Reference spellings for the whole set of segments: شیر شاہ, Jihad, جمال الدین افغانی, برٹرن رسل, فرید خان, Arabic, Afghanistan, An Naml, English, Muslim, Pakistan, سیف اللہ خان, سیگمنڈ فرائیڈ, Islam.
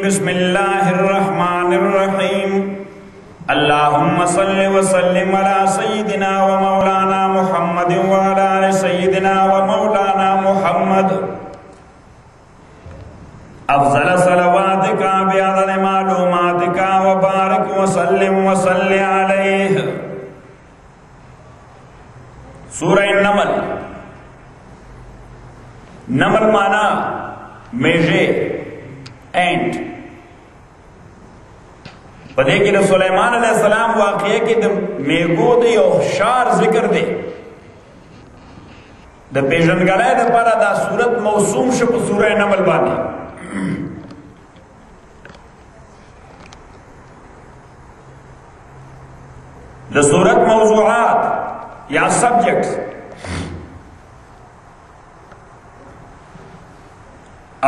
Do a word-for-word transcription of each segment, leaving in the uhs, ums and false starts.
بسم اللہ الرحمن الرحیم اللہم صلی وسلم علی سیدنا و مولانا محمد و علی سیدنا و مولانا محمد افضل صلواتک بعدد معلوماتک و بارک وسلم وصلی علیہ. سورہ النمل. نمل مانا میجے اینٹ. پدے کہ سلیمان علیہ السلام واقعے کی میگو دے اور شار ذکر دے دا پیشنگلے دا پارا دا صورت موسوم شپ سورہ نمل بانے. دا صورت موضوعات یا سبجیکٹس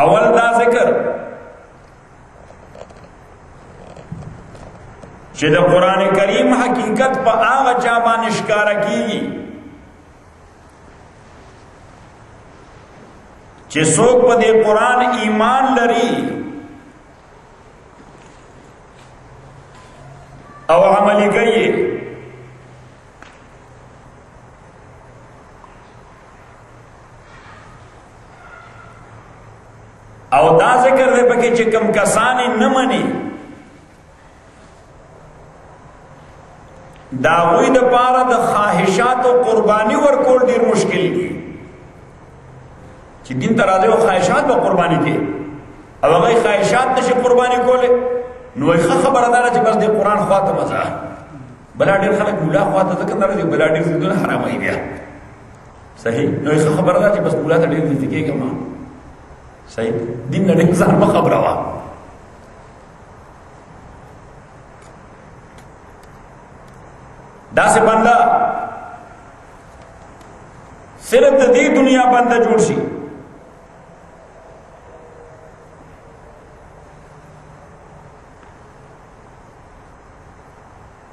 اول دا ذکر چہ دا قرآن کریم حقیقت پا آغا چابان اشکارا کی چہ سوک پا دے قرآن ایمان لری او عملی گئی او دا ذکر دے پکی چہ کم کسانی نمانی داوی دا پارا دا خواہشات و قربانی ورکول دیر مشکل دی چی دین ترازے و خواہشات و قربانی دی او اگئی خواہشات نشی قربانی کولے نوی خواہ خبر دارا چی بس دی قرآن خواہ تا مزا بلا دیر خلق مولا خواہ تا ذکر دارا چی بلا دیر زیدون حرام آئی بیا صحیح. نوی خواہ خبر دارا چی بس مولا تا دیر زیدگی کما صحیح دین ندیل زار بخبر آوا. دا سے بندہ صرف دی دنیا بندہ جوڑ سی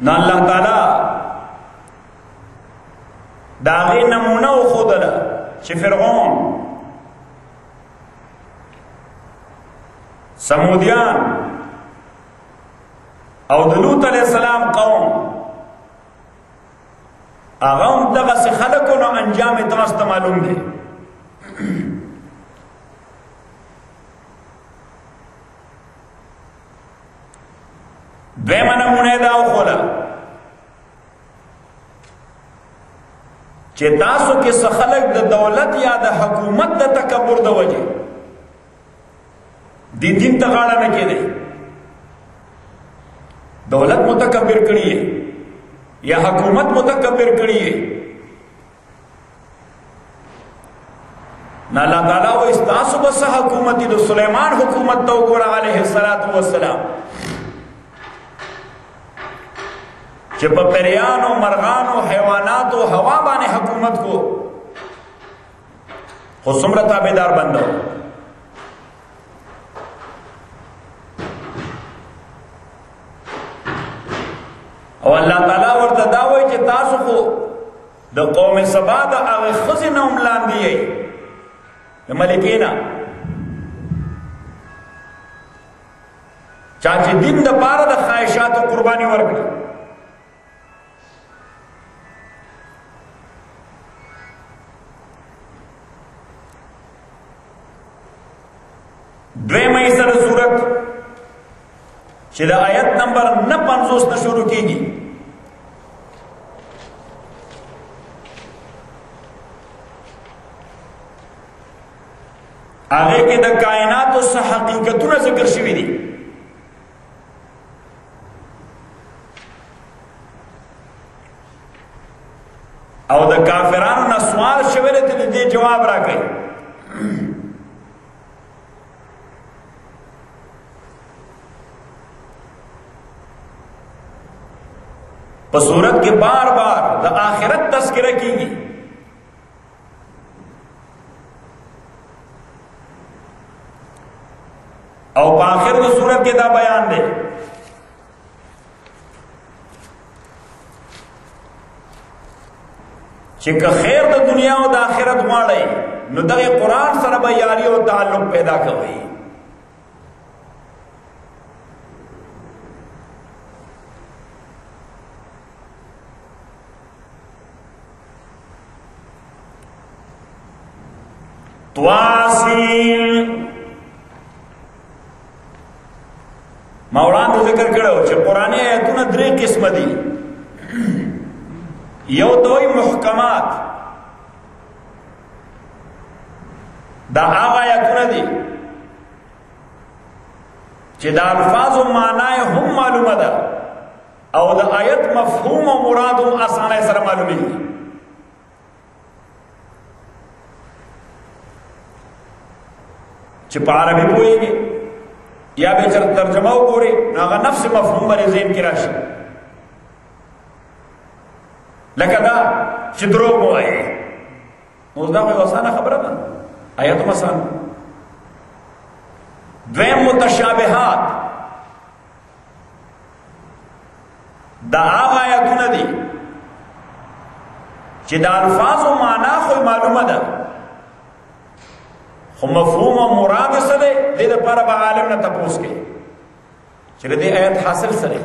نا اللہ تعالی دا غی نمونہ و خود دا چی فرعون سمودیان او دلوت علیہ السلام قوم آغام دغا سے خلقوں انجام درست معلوم دے. دوے منہ منے داو خولا چہ تاسو کس خلق دا دولت یا دا حکومت دا تکبر دا وجہ دی دین تغالا نکے دے دولت متکبر کریے یا حکومت متکبر کریے نا اللہ تعالیٰ و استاسو بس حکومتی دو سلیمان حکومت دو گورا علیہ السلام چپ پریان و مرغان و حیوانات و ہوا بانے حکومت کو خسمر تابیدار بندو. اور اللہ تعالیٰ ورطا داوئی چی تاسو خو دا قوم سبا دا آغی خزن املان دیئے دا ملکینا چاچی دین دا پارا دا خواہشات و قربانی ورکڑی دوے مئیسر صورت چی دا آیت نمبر نپنزوس نشورو کی گی آگے کے دا کائنات و سا حقیقتوں ذکر شوی دی او دا کافرانو نا سوال شویلے تے دے جواب را گئے پسورت کے بار بار دا آخرت تذکرہ کی گی او باخر کی صورت کے دا بیان دے چکہ خیر دا دنیا و دا آخرت مالے نو دا قرآن سر بیاری و تعلق پیدا کوئی تواسین مولانا ذکر کرو چھ قرآنی ایتون درے قسم دی یو دوئی محکمات دا آغا ایتون دی چھ دا الفاظ و معنی ہم معلوم دا او دا آیت مفہوم و مراد و آسان سر معلومی دی چھ پا عربی بوئے گے یا بے چر ترجمہ گورے ناغا نفس مفہوم بنے ذہن کی راشی لکہ دا چھ دروگ موائے گے نوزدہ کوئی وسانہ خبرہ دا آیت مسان دویم متشابہات دا آغا آیتون دی چھ دا الفاظ و معنی خوی معلومہ دا خو مفہوم و مراد سرے دے دے پارا با عالم نا تپوس کے چلے دے آیت حاصل سرے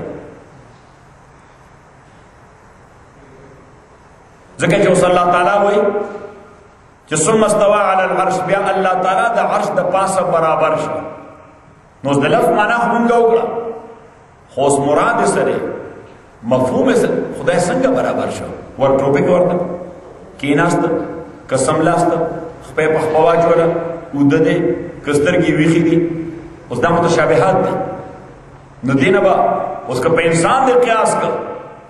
ذکر جو صلی اللہ تعالیٰ ہوئی جو سم استوا علی العرش بیا اللہ تعالیٰ دا عرش دا پاس برابر شا نوز دلف مانا خونگا اگڑا خوص مراد سرے مفہوم سرے خدا سنگا برابر شا ور ٹوپک ورد کیناست کسملاست خپے پخپوا جوڑا اودہ دے کستر کی ویخی دی اس دا متشابہات دی نو دین با اس کا پہ انسان دے قیاس کر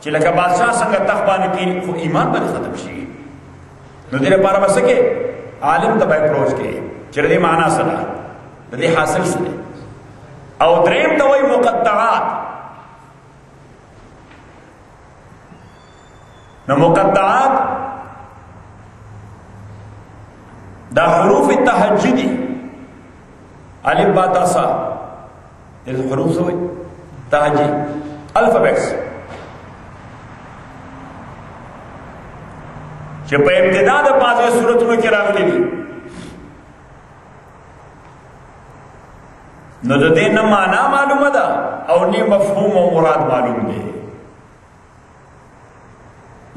چی لکا بادشاہ سنگا تخبانی کی خو ایمان بانی ختم شی نو دین پارا بسکے عالم تبا اپروچ کے چی دے معنی سلا دے حاصل سلے او دریم دوئی مقطعات نو مقطعات دا حروف تحجیدی علم باتا سا یہ حروف سوئی تحجید الفابیٹس چھے پہ امتدا دا پازے صورتوں کی راغلی دی نو دا دے نمانا معلوم دا او نی مفہوم و مراد معلوم دے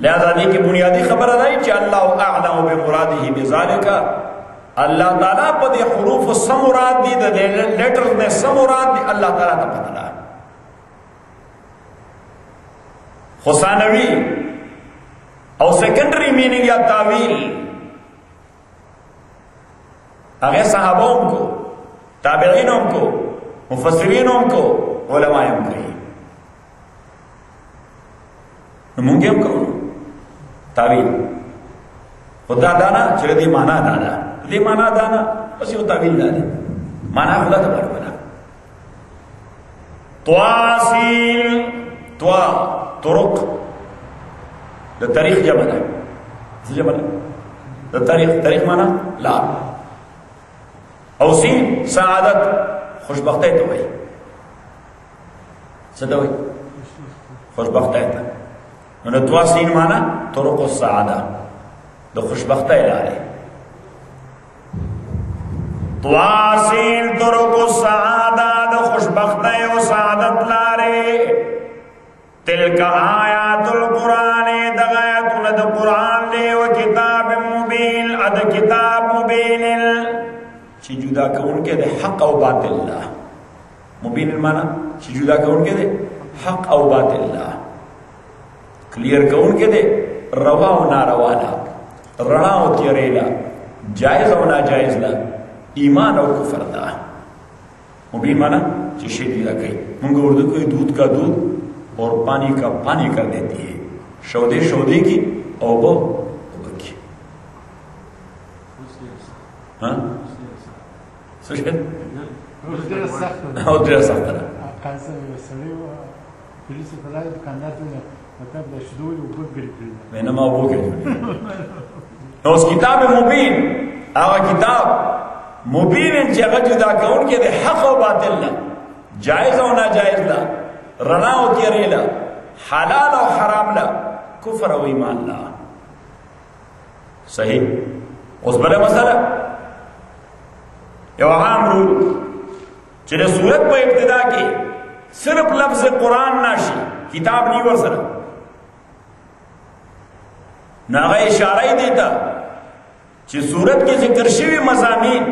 لہذا دی کی بنیادی خبر ادائی چھے اللہ اعلم بے مرادی بذالکا اللہ تعالیٰ پا دے حروف سمورات دی دے لیٹر دے سمورات دی اللہ تعالیٰ تا پتلا خسانوی او سیکنڈری میننگ یا تاویل اگر صحابوں کو تابعینوں کو مفسرینوں کو علماء امکرین نمونگی ہم کرو تاویل خدا دانا چلے دی مانا دانا دے مانا دانا بس یہ تعویل دانے مانا خدا تبارک بنا تواسیل توا طرق دا تاریخ جمع ہے اسی جمع ہے دا تاریخ تاریخ مانا لا اوسی سعادت خوشبختی تو ہے سدوئی خوشبختی تو ہے تواسیل مانا طرق السعادت دا خوشبختی لارے تواسیل طرق السعادت خوشبختی و سعادت لارے تلک آیات القرآن دغایتون دا قرآن لے و کتاب مبین اد کتاب مبین چی جدا کون کے دے حق او باطل لا مبین المانا چی جدا کون کے دے حق او باطل لا کلیر کون کے دے روا و ناروا لا رنا و تیرے لا جائز و ناجائز لا ایمان اور کفر دا مبین مانا چی شدیدہ کئی منگو اردو کوئی دودھ کا دودھ اور پانی کا پانی کر دیتی ہے شودے شودے کی او بو او بکی ہاں سوشید او دریا سخت را قاسم ویسلی و پلیسی پلای دکانداتون مطلب دشدول و بود گری پلید مینام او بو گری نو اس کتاب مبین آقا کتاب مبین جگہ جدا کون کے دے حق و باطل لا جائز و ناجائز لا رنا و تیرے لا حلال و حرام لا کفر و ایمان لا صحیح اس بلے مسئلہ یو عام رول چلے صورت پہ ابتدا کی صرف لفظ قرآن ناشی کتاب نہیں ورسر ناغے اشارہ ہی دیتا چی صورت کی ذکر شوی مزامین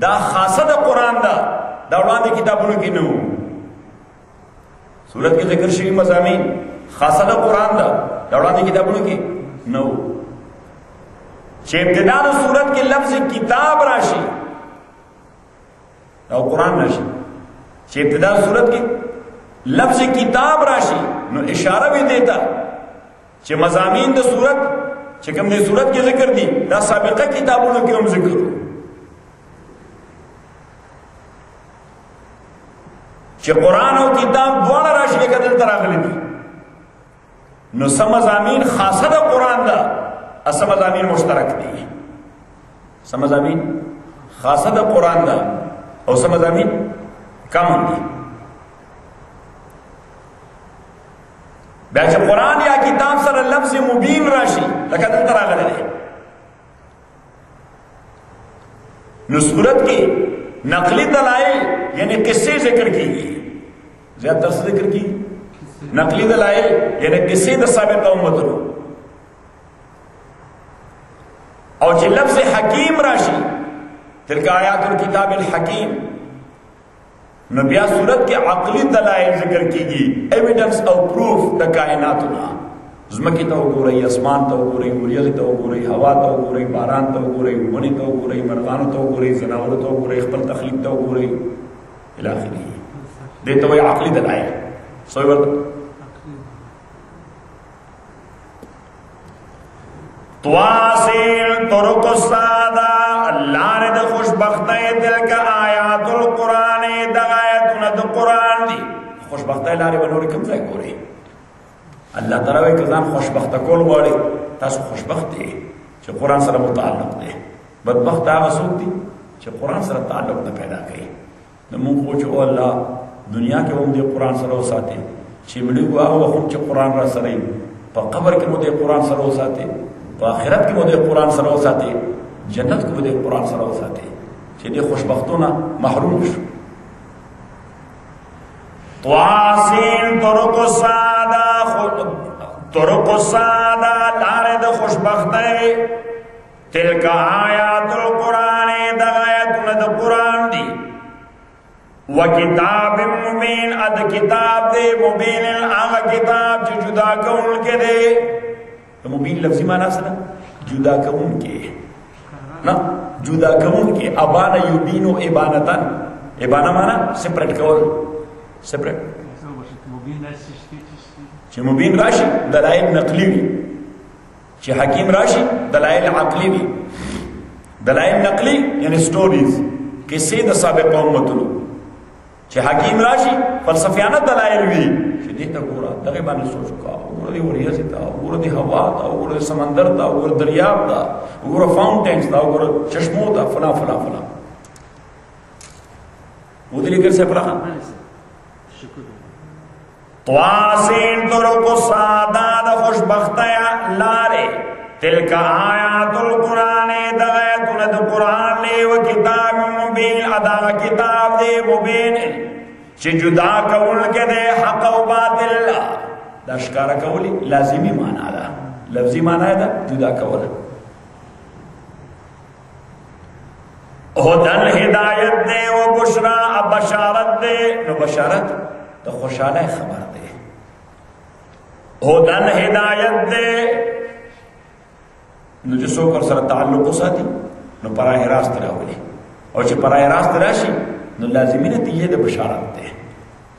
دا خاصه دا قرآن دا دا وړاندې کتابونو کې نه و. صورت کی ذکر شوی مزامین خاصه دا قرآن دا دا وړاندې کتابونو کې نه و. چې ابتدا د صورت کې لفظ کتاب راشي او قرآن راشي، چې ابتدا صورت کې لفظ کتاب راشي نو اشاره به دیتا چې مزامین د صورت چې کوم دې صورت کې ذکر دي دا سابقه کتابونو کې هم ذکر دي. چې قرآن او کتاب دواړه راشي لکه دلته راغلي دي نو څه مضامین خاصه د قرآن ده او څه مضامین مشترک دي. څه مضامین خاصه د قرآن ده او څه مضامین کم دي. بیا چې قرآن یا کتاب سره لفظ مبین راشي لکه دلته راغلی دی نو صورت کې نقلی دلائل یعنی قصے ذکر کی گئی، زیادہ تر سے ذکر کی نقلی دلائل یعنی قصے در ثابت امت رو. اور جی لفظ حکیم راشی تلک آیات الکتاب الحکیم نبیہ صورت کے عقلی دلائل ذکر کی گئی، ایویڈنس او پروف دا کائناتنا زمکی تو گو رہی، اسمان تو گو رہی، مریض تو گو رہی، ہوا تو گو رہی، باران تو گو رہی، ونی تو گو رہی، مرغانو تو گو رہی، زناور تو گو رہی، خپل تخلیق تو گو رہی الاخری دے تو عقلی دلائل سوئی ورد. تواسیل طرق السادہ اللہ نے دا خوشبختہ دل کا آیات القرآن دا آیاتنا دا قرآن دی خوشبختہ لارے بنوری کم زائے گو رہی. اللہ تعالیٰ وی کزان خوشبخت کول غواړي تاسو خوشبخت دی چې قرآن سره متعلق دی، بدبخت هغه څوک دی چې قرآن سره تعلق نه پیدا کوي. نو موږ خو چې او الله دنیا کې هم دې قرآن سره وساتې، چې مړي وو هغه وخت چې قرآن را سره وي، په قبر کې مو دې قرآن سره وساتې، په آخرت کې مو دې قرآن سره وساتې، جنت کې مو دې قرآن سره وساتې چې دې خوشبختونه محروم شو. طواسین طرق السعادة طرق السعادة لارے دا خوشبختی تلک آیات القرآن دا آیاتنا دا قرآن دی و کتاب مبین اد کتاب دے مبین آغا کتاب جو جدا کون کے دے. مبین لفظی مانا سنا جدا کون کے نا جدا کون کے ابانا یبینو ابانتا ابانا مانا سپریٹ کول سپریٹ مبین ایسی چی مبین راشی دلائل نقلی وی، چی حکیم راشی دلائل عقلی وی. دلائل نقلی یعنی سٹوریز کسی دا سابق امتنو، چی حکیم راشی فلسفیانت دلائل وی چی دیتا گورا دغیبانی سوچ کا گورا دی وریزی تا گورا دی ہوا تا گورا دی سمندر تا گورا دریاب تا گورا فاؤنٹینز تا گورا چشمو تا فلا فلا فلا وہ دلی کر سے پرا خان شکر. تواسین طرق السعادة دا خوشبختی لارے تلک آیات القرآن دا آیاتنا دا قرآن لے و کتاب مبین ادا کتاب دے مبین چی جدا کول کے دے حق و باطل دا اشکارا کولی لازمی مانا دا لفظی مانا دا جدا کول. ہدن ہدایت دے و بشرا بشارت دے نو بشارت دا خوشحالہ خبر دے. ہدن ہدایت دے نو جو سو کر سر تعلق ساتھی نو پراہ راست راولے اور جو پراہ راست راشی نو لازمی نتیجے دے بشارت دے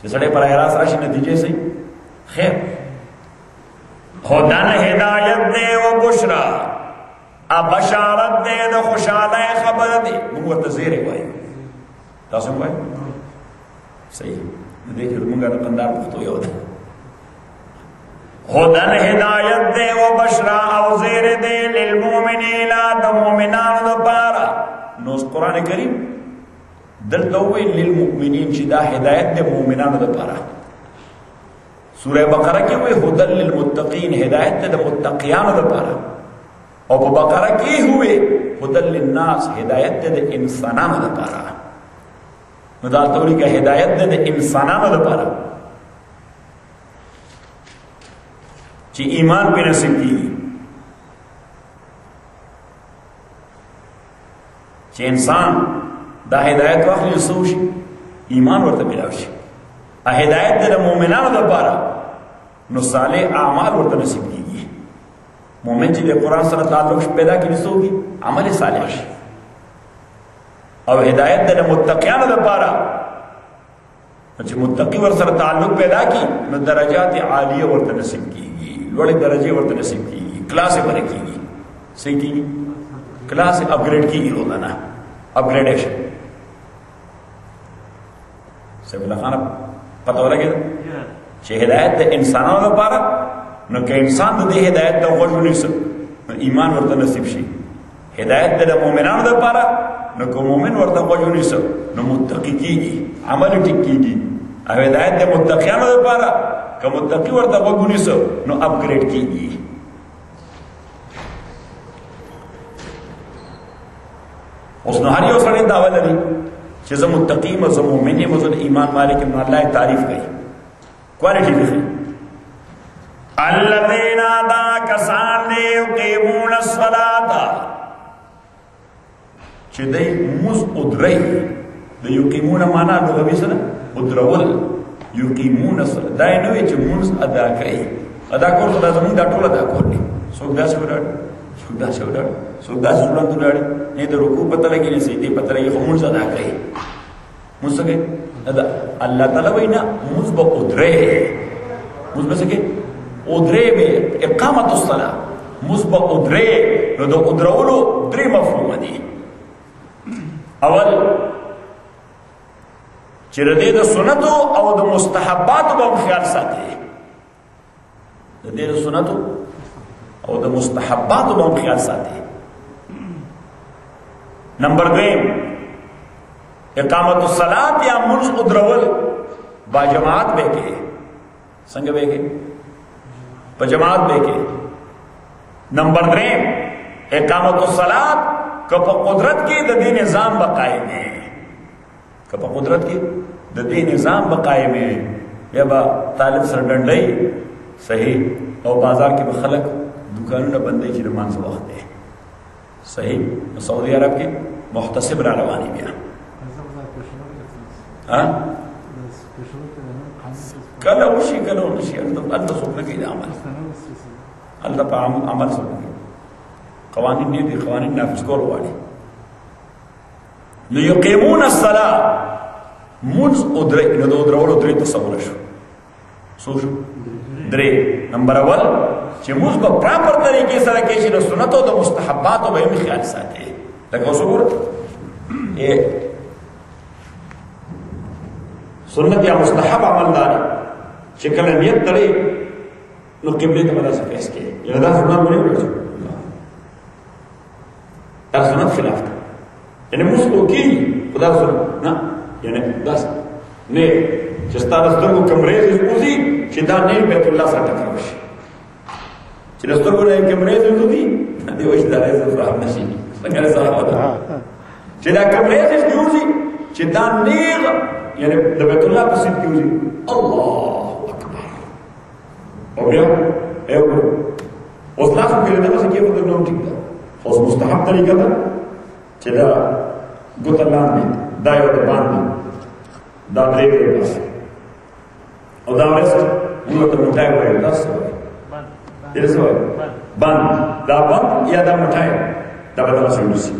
جو سڑے پراہ راست راشی نتیجے سے خیر. ہدن ہدایت دے و بشرا اب بشارت دے دا خوشحالہ خبر دے مو تزیرے وائی تاسم وائی صحیح دیکھ رمونگا نقندار پختو یو دے. خودن ہدایت دے و بشرا او زیر دے للمومنین دا مومنان دا پارا نو اس قرآن کریم دل دوئے للمومنین چی دا ہدایت دے مومنان دا پارا. سورہ بقرہ کی ہوئے خودن للمتقین ہدایت دے دا متقیان دا پارا، اور پا بقرہ کی ہوئے خودن للناس ہدایت دے دا انسانان دا پارا. مدالتوری کا ہدایت دے دے انسانانو دے پارا چی ایمان پہ نصیب کی چه انسان دا هدایت واخلی نسو شي ایمان ورته ملاو شي، ا هدایت د مؤمنانو لپاره نو صالح اعمال ورته نصیب کیږي. مؤمن چې د قران سره تعلق پیدا کړي نسوږي عمل صالح شي، او هدایت د متقینو لپاره چې متقی ور سره تعلق پیدا کړي نو درجات عالیه ورته نصیب کیږي، لوړې درجه ورته نصیب کیږي، کلاس باندې کیږي، صحیح کیږي، کلاس اپګریډ کیږي، روزانه اپګریډیشن. سب اللہ خانہ پتہ لگے دا چہ ہدایت دا انسانوں دا پارا نو کہ انسان دا دے ہدایت دا غوشو نکسو نو ایمان ورطا نصیب شی، ہدایت دا مومنان دا پارا نو کہ مومن ورطا غوشو نکسو نو متقی کی گی عمل ٹک کی گی، او ہدایت دا متقیان دا پارا کہ متقی ورطا غوشو نکسو نو اپ گریڈ کی گی. اس نو ہر یو سڑے دعوی لگی چیزا متقیم و مومنیم و ایمان مالک ابن اللہ تعریف گئی کوالیٹی بھی خیلی اللذین آدھا کسان دے اقیمون الصلاة چی دے موز ادرائی دے یقیمون مانا لغوی سنا ادراول یقیمون الصلاة دے نوی چی موز ادا کئی ادا کور صدا زمین دا ٹول ادا کور لی سوک دا سو ڈاڑی سوک دا سو ڈاڑی سوک دا سو ڈاڑی سوک دا سو نہیں تو رکوع پتہ لگی نہیں سیدھے پتہ لگی خموز ادا کرے مجھ سکے اللہ تعالیٰ وہی نا مجھ با ادرے مجھ با سکے ادرے میں اقامت الصلاة مجھ با ادرے نو دو ادرولو درے مفہوم دی. اول چردے دو سنتو او دو مستحباتو با خیال ساتے چردے دو سنتو او دو مستحباتو با خیال ساتے. نمبر دویم اقامت الصلاة یا منز ادرول با جماعت بے کے سنگ بے کے با جماعت بے کے. نمبر دویم اقامت الصلاة کپا قدرت کی ددی نظام بقائے میں کپا قدرت کی ددی نظام بقائے میں یا با طالب سرڈن لئی صحیح او بازار کی بخلق دکانوں نے بندے چی رمان سے وقت دے صحیح سعودی عرب کے محتسب را روانی بیا کلا وشی کلا وشی اللہ سکنے کی عمل اللہ پا عمل سکنے قوانین نہیں دی قوانین نافذ کور والی لیقیمون الصلاة منز ادرے ندو ادرول ادرے تصور شو سو شو درے. نمبر اول چی موز با پراپر طریقے سارا کیشی نو سنتو دا مستحباتو با امی خیال ساتے لگو سکور سنت یا مستحب عمل داری چی کلمیت داری نو قبلی تا بدا سفیس کے یا دا سنت ملی بڑا سکتا دا سنت خلاف دا یعنی موز کو کی خدا سنت نا یعنی دا سنت نی چستا دستر کو کمریز اس پوزی چی دا نی بیت اللہ سا تکروشی چلستر کو لائے کمریز ہوتو دی دیو اچھ دارے سے صاحب نشینی سنگر صاحب آدھا چلا کمریز اس کیوں سی چلا نیغ یعنی دبیت اللہ پسید کیوں سی اللہ اکبر ہو گیا اے اوپر اس لاسو کے لئے اسے کیا خود نوم ٹھیک تھا اس مستحب طریقہ تھا چلا گتلان دی دائیو دبان دی دا درے گرے پاس اور دا ورست انہوں نے مٹائے ہوئے اللہ سے ہوئے بند دا بند یا دا مٹھائے دا بدل سنوسی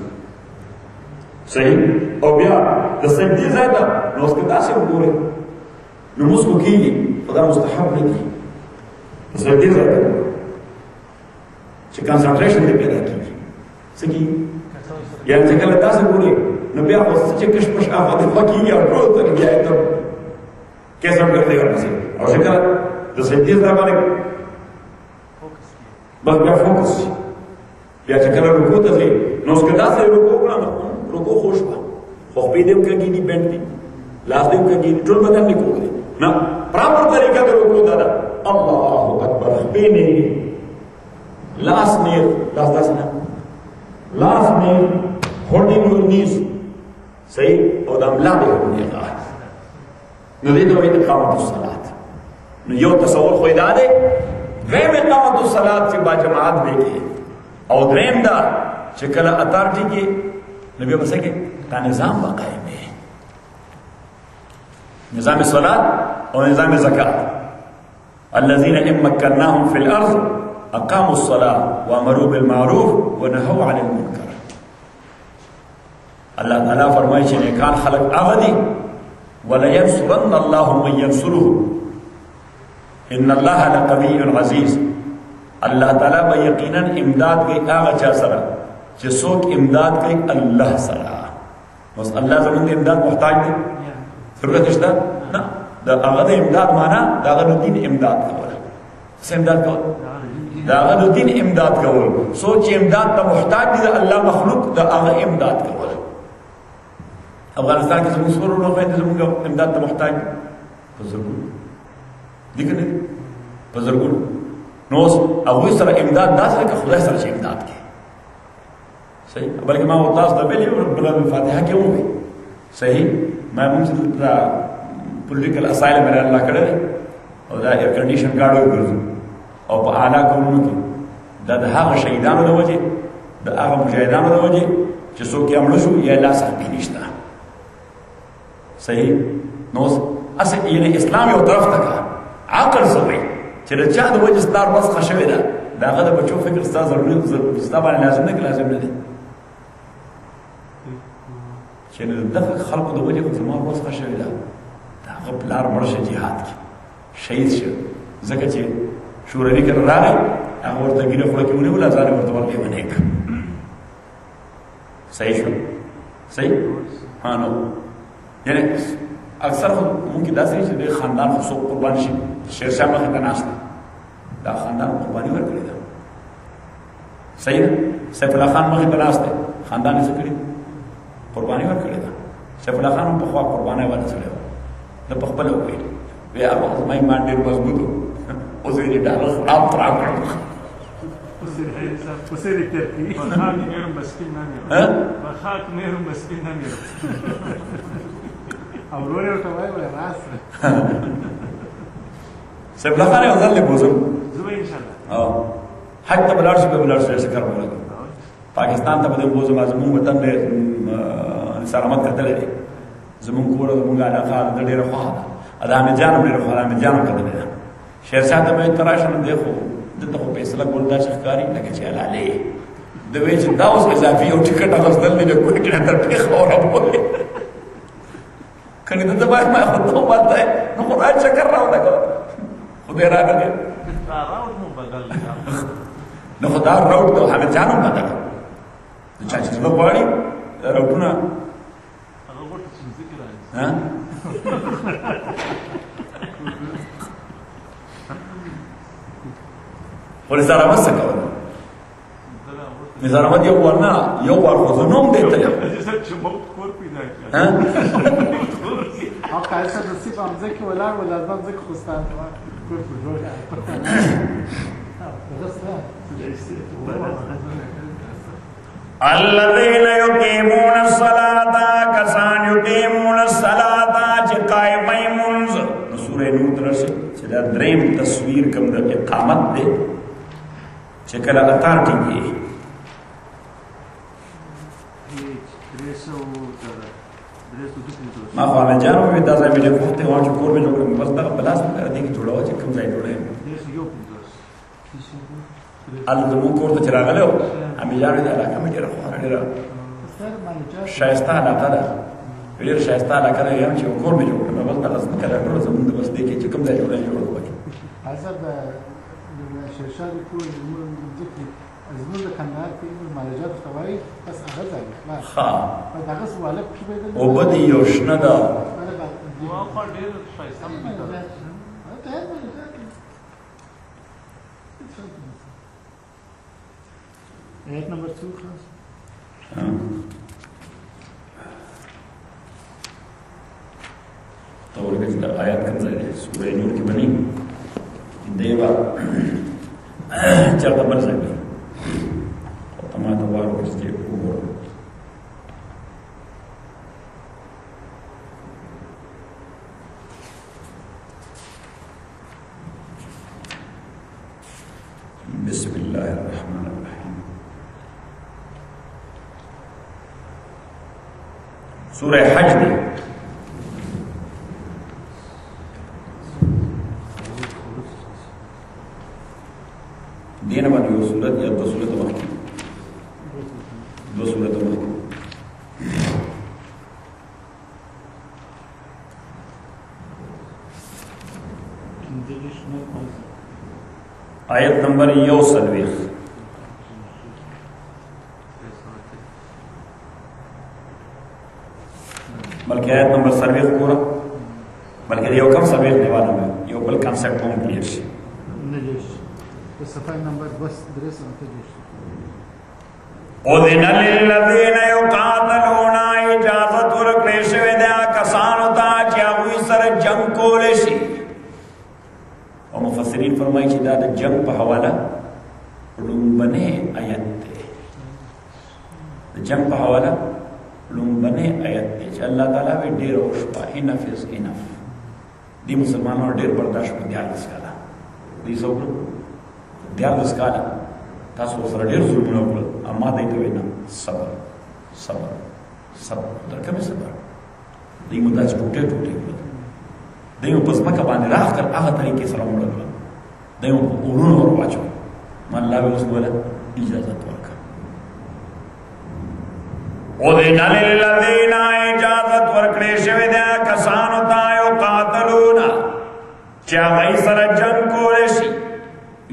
صحیح او بیا دا سجدی زیادہ نو اس کے دا سے اگورے نموز کو کی خدا مستحب نہیں کی دا سجدی زیادہ چھ کنسنٹریشن دے پیدا کی سکی یعنی چکل دا سے اگورے نو بیا خود چھ کشمش آفا دفا کی یا رو تر گیا ایتر کیسا کرتے گا نسی اور چکل دا سجدی زیادہ بانے بس بیا فوکس شي بیا چې کله رکوع ته ځي نو اوس که داسې رکوع کړه نو رکوع خوش به خو خپې دې هم کږېږي بینډ دي لاس دې هم کږېږي ټول بدن دې کوږ دی نه پراپر طریقه د رکوع دا ده الله اکبر خپې نیږي لاس نیر لاس داسې نه لاس نیر holding your knees صحیح او د ملا دې هم نیغه نو دې ته وایي اقامت الصلاة. نو یو تصور خو یې دا دی غیم اقامت الصلاة چی با جماعت بے گئے او درہم دا چکلہ اتارٹی کی نبی بسے کہ تا نظام با قائم ہے، نظام صلاة اور نظام زکاة. الذین ان مکناهم فی الارض اقاموا الصلاة وامروا بالمعروف ونهوا عن المنکر. اللہ تعالیٰ فرمائے چھے نیکان خلق آغدی وَلَيَنْصُرَنَّ اللَّهُ مَنْ يَنْصُرُهُ اِنَّ اللَّهَ لَقَوِيٌّ عَزِيزٌ. اللہ تعالیٰ با یقیناً امداد گئی آغا چا سرا چھے سوک امداد گئی اللہ سرا. بس اللہ زمان دے امداد محتاج دے ضرورت اشتا نا دا آغد امداد مانا دا آغد دین امداد کول اسے امداد کول دا آغد دین امداد کول سوچ امداد تا محتاج دے اللہ مخلوق دا آغد امداد کول. افغانستان کے زمین سور اور لوگ ہیں زمین کا امداد تا محتاج بزرگوں دیکھنے بزرگوں نوس اوی سر امداد داس ہے کہ خدا سر سے امداد کی صحیح. بلکہ میں وہ تاس دبلی ربنا الفاتحہ کیوں ہوئی صحیح. میں ان سے ترا پولیٹیکل اسائل میں اللہ کرے اور دا ایئر کنڈیشن کارڈ ہو گزوں اور بالا قوم کی دا دھاغ شہیدانو د وجه دا هغه مجاهدانو د وجه چې څوک یې مړ شو یا لا صاحب نشته صحیح. نوز اسے یعنی اسلام یو طرف تکا عقل زوی چرا چاہ دو وجہ ستار بس خشوی دا دا غد بچو فکر ستا ضروری ستا بانی لازم نکل لازم ندی چرا دفق خلق دو وجہ زمان بس خشوی دا دا غب لار مرش جہاد کی شہید شو زکا چی شورنی کر را گئی اگر تگیر خلقیونی بلا زانی مرتبال لیونیک صحیح شو صحیح. ہاں نو یعنی اکثر خود ممکن دا سری چې د خاندان خو څوک قربان شي شیر شاه مخې ته ناست دی دا خاندان قرباني ورکړې ده صحیح ده. سیف الله خان مخې ته ناست دی خاندان یې څه کړې قرباني ورکړې ده. سیف الله خان هم پخوا قربانۍ باندې چړې وه ده په خپله وکړې وی هغه زما ایمان ډېر مضبوط و اوس یې د ډالر خراب خراب کړم وسيري تركي بخاك نيرم بسكين نميرم بخاك نيرم بسكين نميرم او روڑی اوٹا وائی وائی راس رہا سیب لخانے وزن لے بوزم زبا انشاءاللہ حج تا بلارشو پہ بلارشو ایسے کر بولا پاکستان تا بدے بوزم آزمون وطن لے سارمت کتلے لے زمون کورا زمون گانا خواہ در دیر خواہ دا ادھا میں جانم دیر خواہ ادھا میں جانم کتلے لے شیر ساہتا میں تراشن دیکھو دلتا خو پیسلہ گولتا شخکاری لکہ چیل آلے دوے چندہ اس اضافی او ٹکٹ اغسطل لے جو کوئی کن کنی دلتا باید مای خود دو بات دای نو خود آج چکر راو نکو خود ایران نگیر نو خود آر راوٹ دو حمد جانم باتا دو چا چیز با باری راوٹونا خود نظارمت سکو نظارمت یو ورنا یو ور خوزنوم دیتا یو او کایسه د سیب امزه کې ولاړ ولاړ د امزه خوستان کور په جوړه الذين يقيمون الصلاه كسان يقيمون الصلاه قائمي منز سوره نور درشه چې دا دریم تصویر کوم د اقامت دی چې کله اذان کیږي ما خواله جانو وی دا ځای مې له کوټه او چور مې جوړم بس دا بلاس دې کې جوړاو چې کوم ځای جوړه ال د مو کوټه چې راغله امي یارو دا راکمه ډېر خو ډېر شایسته علاقه ده ډېر شایسته علاقه ده یم چې کور مې جوړم بس دا ځکه دا ټول زموږ د بس دې کې کوم ځای جوړه جوړه وکړه حسب شرشار کول موږ دې ازمون د کندهار کې موږ مالجات خوای بس هغه ځای خلاص ها په هغه سواله کې بدل او بده یو شنه دا دوا په ډېر پیسې مې ده ته ته یک نمبر څو خلاص ته ورګه دا آیات کوم ځای دی سورې نور کې بني دیوا چرته برځي ما دوارو کستی اوبر بسم الله الرحمن الرحیم سورہ حج میں دین بانی وہ سورت یا دو سورت مختی دو سورت مختی آیت نمبر یو سلویخ بلکہ آیت نمبر سرویخ پورا بلکہ یہ کم سرویخ دیوانا میں یہ بل کانسیپٹ ہوں کلیئر شی صفحہ نمبر بس درس اذن للذین یقاتلون اجازت ورکڑے شوی دیا کسانو تا چیا ہوئی سر جنگ کولے شی اور مفسرین فرمائی چی دا جنگ پہ حوالہ لنبنے آیت دے جنگ پہ حوالہ لنبنے آیت دے چاہ اللہ تعالیٰ وی دیر اوشپا انف از انف دی مسلمان اور دیر برداشت پر دیار دسکالا دی سوکلو دیار دسکالا تا سوسر دیر ظلمون اکلو اما دیتو اینا صبر صبر صبر در کمی صبر دی مداز ٹوٹے ٹوٹے اکلو دیو پس مکہ بانے راہ کر آغا طریقے سر امڑا اکلو دیو اولون اور واچو من اللہ وی اسلو اللہ اجازت ورکا اذن للذین اجازت ورکڑے شوی دیا کسانو تا یقاتلون چا غی سر جنگ کولے شی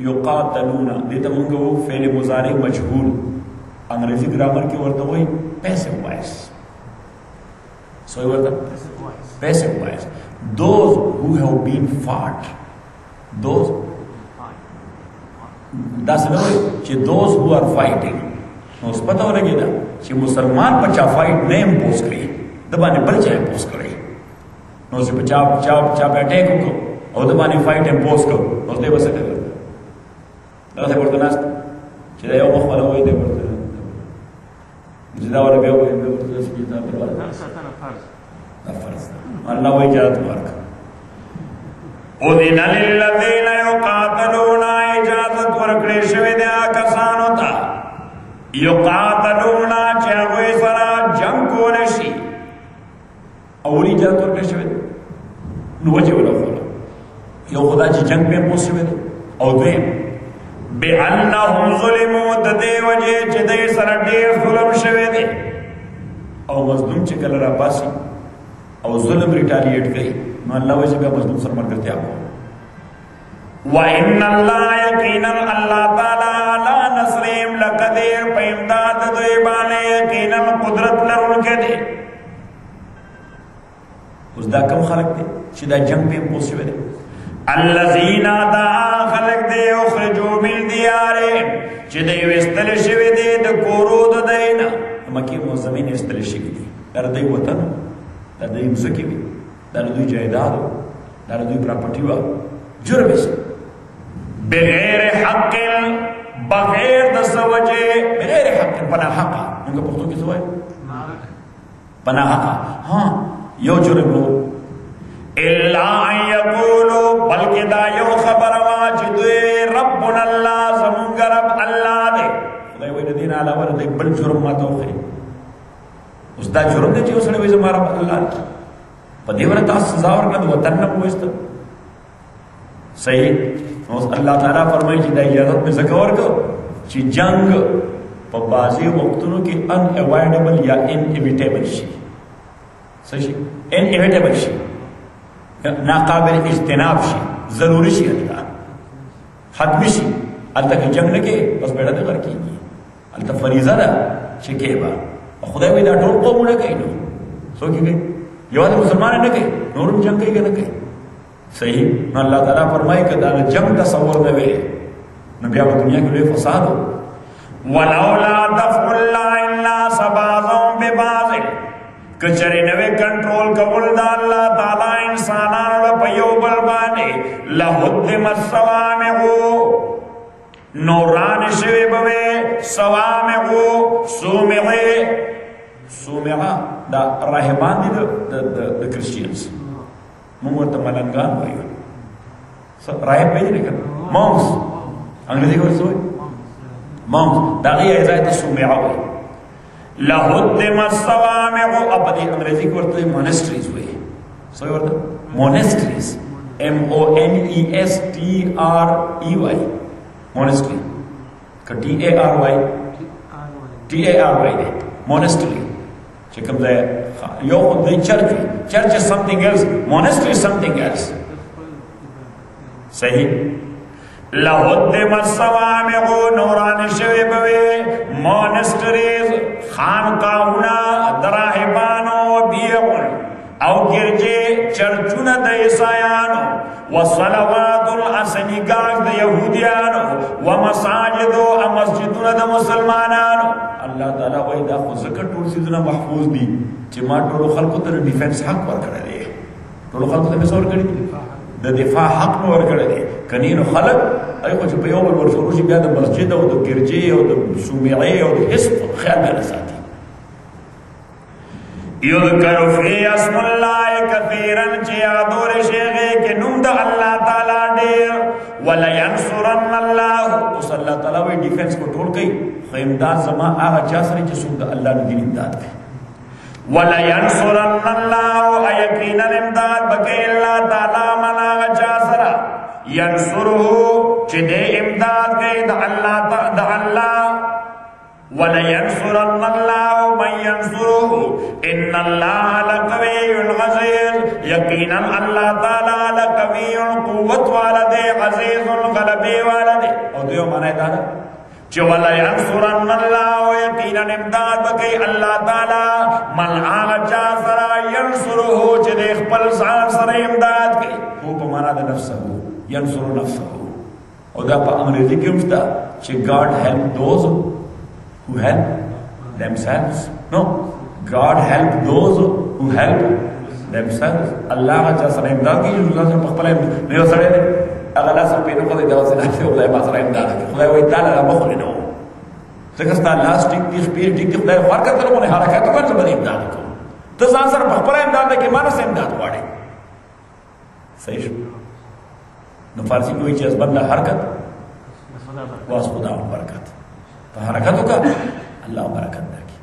یقاتلون دیتا منگو فعل مضارع مجهول انگریزی گرامر کی ورتا ہوئی پیسے وائس سوئی ورتا پیسے وائس those who have been fought those دس نوئی چی those who are fighting اس پتا ہو لگی دا چی مسلمان پچا فائٹ نہیں امپوز کری دبانے بلچہ امپوز کری نو اسے پچا پچا پچا پہ اٹیک ہو کو اور دبانے فائٹ امپوز کرو نو اس دے بسے کرتا دبا سے پڑتا ناس چی دا یو مخمل ہوئی دے پڑتا جدا والا بے ہوئی بے پڑتا جس جدا پڑتا دا فرض دا فرض اللہ وی جات بارک اذن للذین یقاتلون اجازت ورکڑے شوی دیا کسانو تا یقاتلونا چاہوی سرا جنگ کو نشی اولی جات ورکڑے شوی دیا نو وجہ اولا خورا یو خدا چی جنگ میں پوس شوی دیا او دویم بے انہم ظلمو ددے وجہ چی دے سرا دیر ظلم شوی دیا او مظلوم چکل را پاسی او ظلم ریٹالیٹ گئی نو اللہ وجہ بیا مظلوم سر مر کرتے آگو وَإِنَّ اللَّهَ يَقِينًا اللَّهَ تَعَلَىٰ عَلَىٰ نَصْرِهِمْ لَقَدِيرٌ فَإِمْدَادَ دُعِبَانِ يَقِينًا قدرت لرن کے دے اس دا کم خلق دے شدہ جنگ پہ امپوز شوئے دے الَّذِينَ دَعَا خلق دے اخرجو مِن دِيَارِ شدہ وستل شوئے دے دکورود دینا مکی موزمین وستل شوئے دے دردی وطن دردی مزکی بھی دردی جائداد دردی پراپرٹی وا جرم سے بغیر حق بغیر دس وجہ بغیر حق پناہ حقا ان کا پختوں کی سوائے پناہ حقا ہاں یو جرم ہو الا ان یقولو بلکہ دا یو خبر واجدے ربنا اللہ زمونگ رب اللہ دے خدای وین دین علا وردے بل جرم ماتو خیلی اس دا جرم دے چیو سنے ویزم رب اللہ دے پا دیورت آس سزاور ند وطن نبویستا صحیح اللہ تعالیٰ فرمائی چی دا اجازت میں ذکر کو چی جنگ پا بازی وقتنوں کی ان اوائیڈیبل یا ان ایویٹیبل شی صحیح ان ایویٹیبل شی ناقابل اجتناب شی ضروری شی اللہ ختمی شی اللہ کی جنگ نکے بس بیڑا دے غر کی گی اللہ فریضہ دا چی کہ با خدای ویدہ ٹور قومو نکے سو کی گئی یواد مسلمان نکے نورم جنگ گئی گئی نکے صحیح نو اللہ تعالیٰ فرمائے کہ دانا جنگ تصور میں وے نبیہ و دنیا کے لئے فساد ہو وَلَوْلَا دَفْعُ اللَّهِ النَّاسَ بَعْضَهُمْ بِبَعْضٍ کچھرے نوے کنٹرول قبول دا اللہ تعالیٰ انسانان و پیو بلبانے لَهُدِّمَتْ سَوَامِعُ نوران شویبوے سوامعُ سومعِ سومعہ دا راہبان دی دا کرسچینز مورتا ملنگان ہوئی رائب پیجی نہیں کرنا مانس انگریزی کو رسوئی مانس داغی ایزایت سومیعہ ہوئی اب انگریزی کے ورتے مونیسٹریز ہوئے صحیح ورتے مونیسٹریز ایم او این ای ایس ٹی آر ای وائی مونیسٹری کا ٹی اے آر وائی ٹی اے آر وائی دے مونیسٹری چکم دے یو دے چرچ چرچ از سمتھنگ ایلس مونیسٹری از سمتھنگ ایلس صحیح لہدم الصوامع نوران شوی بوی مونسٹریز خانقاہونا دراہبانو بیعون او گرجے چرچون دا عیسایانو وصلوات الاسنگاش دا یہودیانو ومساجدو امسجدون دا مسلمانانو اللہ تعالیٰ وی دا خود ذکر ٹول سیدنا محفوظ دی چی ما ٹولو خلقو تر ڈیفینس حق پر کر دے ٹولو خلقو تر مسور کر دے دا دفاع حق نور کردے کنین خلق ایو خوش پہ یوم الور شروع شی بیا دا مسجد او دا گرجے او دا سومیعے او دا حسب خیال میں نساتی یذکر فی اسم اللہ کثیرن چی آدور شیغے کے نم دا اللہ تعالیٰ دیر وَلَيَنْصُرَنَّ اللَّهُ اس اللہ تعالیٰ وی ڈیفنس کو ٹھول گئی خیمدان زمان آغا چاسری چی سن دا اللہ نے دین امداد گئی وَلَيَنْصُرَنَّ اللَّهُ اَيَقِينًا امداد بَكِي اللَّهَ تَعْلَى مَنَا جَاسَرَا يَنْصُرُهُ چِ دے امداد گئی دَ اللَّهُ وَلَيَنْصُرَنَّ اللَّهُ مَنْ يَنْصُرُهُ اِنَّ اللَّهَ لَقَوِيٌ عَزِيزٌ یقیناً اللہ تعالیٰ لَقَوِيٌ قُوَّت والدے عزیز غلبی والدے اور دیو مانا ہے دانا جو وَلَيَنْصُرَنَّ اللَّهُ یقیناً امداد بکی اللہ تعالیٰ مَلْعَا جَا سَرَا يَنْصُرُهُ چِ دیکھ پل زان سر امداد کی خوب مانا دا نفسہ ہو يَنْصُرُ نفسہ ہو اور دا پا امر ذکر مفتا چِ God help those who help themselves no God help those who help themselves اللہ جا سر امداد کی جو اللہ سر پخ پل امداد نہیں ہو سڑے نہیں اگر لاسر پہ نکو دے دوازے لاسے خدای پاس رائم دادا کی خدای وی دالا را مخولی نو تکستا لاس ٹک تیخ پیر ٹک تیخ خدای خوار کرتا لوگوں نے حرکاتو کرتا بنی امداد کو تزان سر پخپر امداد دے کہ مانا سے امداد وارے صحیح شو نو فارسی کوئی چیز بندہ حرکت واس خدا و برکت تو حرکاتو کا اللہ برکت دے کی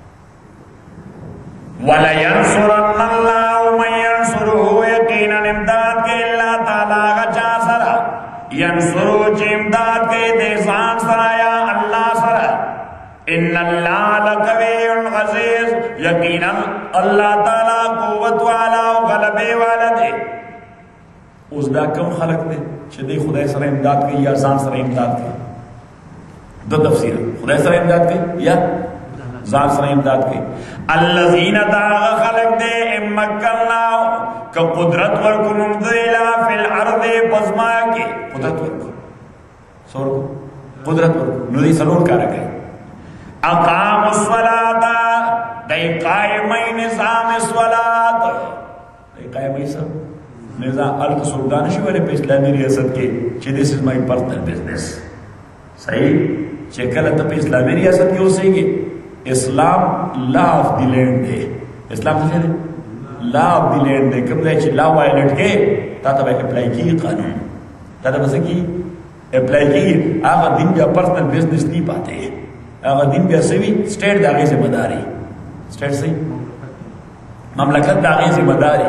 وَلَيَنْصُرَنَّ اللَّهُ مَنْ يَنْصُرُهُ یقیناً امداد کے اللہ تعالیٰ کا چاسرہ ینصرو چی امداد کے دیسان سرایا اللہ سرا ان اللہ لقوی عزیز یقیناً اللہ تعالیٰ قوت والا و غلبے والا دے اس دا کم خلق دے چھ دے خدای سر امداد کے یا زان سر امداد کے دو تفسیر خدای سر امداد کے یا زان سر امداد کے اللذین داغ خلق دے امکنناو کہ قدرت ورکن امدیلا فی الارض پزما کے قدرت ورکن سور کو قدرت ورکن نو دی سلور کارا گئی اقام الصلاة دی قائمی نظام الصلاة دی قائمی سب نظام الک سلطان شوئے پہ اسلامی ریاست کے چھ this is my personal business صحیح چھ کلتا پہ اسلامی ریاست کیوں سے گے اسلام لا آف دی لینڈ دے اسلام سے دے لا آف دی لینڈ دے کم دے چھ لا وائلٹ کے تا تا بھائی اپلائی کی قانون تا تا بس کی اپلائی کی آغا دن بیا پرسنل بزنس نہیں پاتے آغا دن بیا سوی سٹیٹ داغی ذمہ داری سٹیٹ سے مملکت داغی ذمہ داری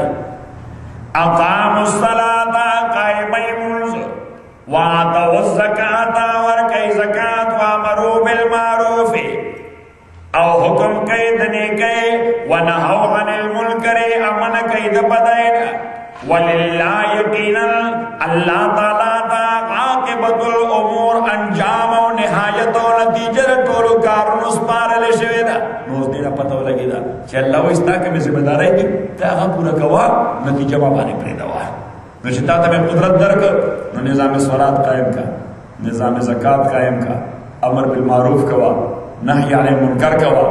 اقام الصلاة قائمہ منز وآتوا الزکاة ورکی زکاة وامروا بالمعروف او حکم کئی دنے کئی ونہو عن المنکر امن کئی دبدائنا وللہ یقینا اللہ تعالیٰ تا عاقبت الامور انجام و نہایت و نتیجہ رکھولو کارن اس پار لے شوئے دا نوز دینا پتہ لگی دا چھے اللہ ویستا کہ میں ذمہ دار ہے کہ تاہا پورا کوا نتیجہ بابانے پرے دوا نوشتا تا میں قدرت در کر نظام صلات قائم کا نظام زکاة قائم کا امر بالمعروف کوا نحی علی منکر کوا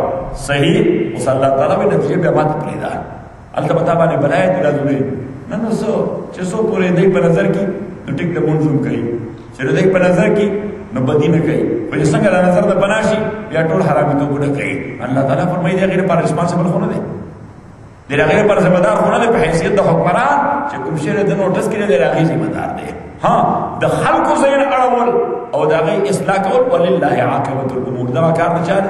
صحیح اس اللہ تعالیٰ بھی نتیجے پہ آمات پریدہ اللہ بتابہ نے بنائے دیلہ دنے ننو سو چھ سو پورے دیکھ پر نظر کی نو ٹک دا منظم کئی چھ دیکھ پر نظر کی نو بدینہ کئی وجہ سنگا دا نظر دا بناشی یا ٹول حرامی تو گڑا کئی اللہ تعالیٰ فرمائی دے غیر پر رسپانسیبل خونہ دے دیلہ غیر پر ذمہ دار خونہ دے پہ حیثیت دا حکمران چھ کم شیر دن نوٹس کرے دیلہ غیر ذمہ دار دے ہاں دا خلق زین اڑول او دا غیر اصلاح کول وللہ عاقبت الامور دا کار نہ چاہے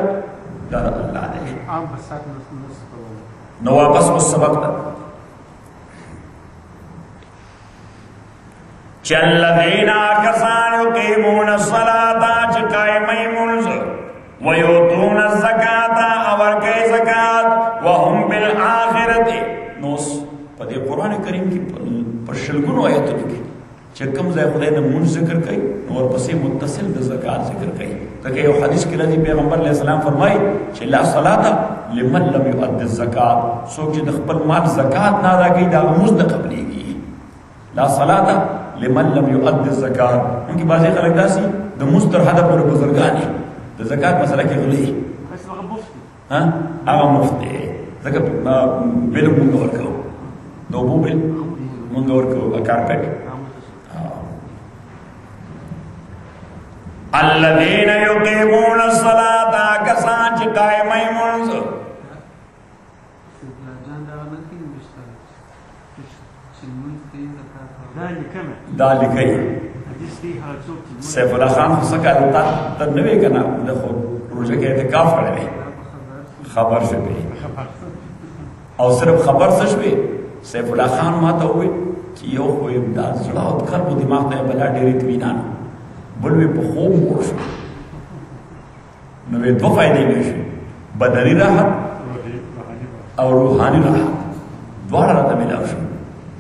دا اللہ دے عام بس ساتھ نو واپس اس سبق تک چلذین کسانو قیمون الصلاة چقائمی منز ویوتون الزکاة اورکی زکاة وهم بالآخرت نوس پدے قرآن کریم کی پرشلگنو آیت لکی چکم زی خدای دا منز ذکر کئی نور پسی متصل دا زکاة ذکر کئی تاکہ یو حدیث کی رضی پیغمبر علیہ السلام فرمائی چھ لا صلاة لمن لم یؤد الزکاة سوک چھ دخپل مال زکاة نادا گئی دا منز دا قبلی گی لا صلاة لمن لم يؤد الزکاة ان کی بازی خلق دا سی دا مستر حدا پر بزرگانی دا زکاة مسئلہ کی غلی آغا مفت دے زکاة بل منگور کرو دو بو بل منگور کرو کارپیٹ الَّذِينَ يُقِيمُونَ الصَّلَاةَ کسان چی قائمائی منزو دا لکھئی سیف اللہ خان خسکا تا تر نوے کنا روجہ کے اعتکاف کرے لے خبر سے بھی اور صرف خبر سش بھی سیف اللہ خان ماتا ہوئے کہ یو خوئی دا زڑاوت کر وہ دماغ تا بلا ڈیری توینان بلوے پا خوب مور شو نوے دو فائدے میں شو بدنی راحت اور روحانی راحت دوارا رتا ملاو شو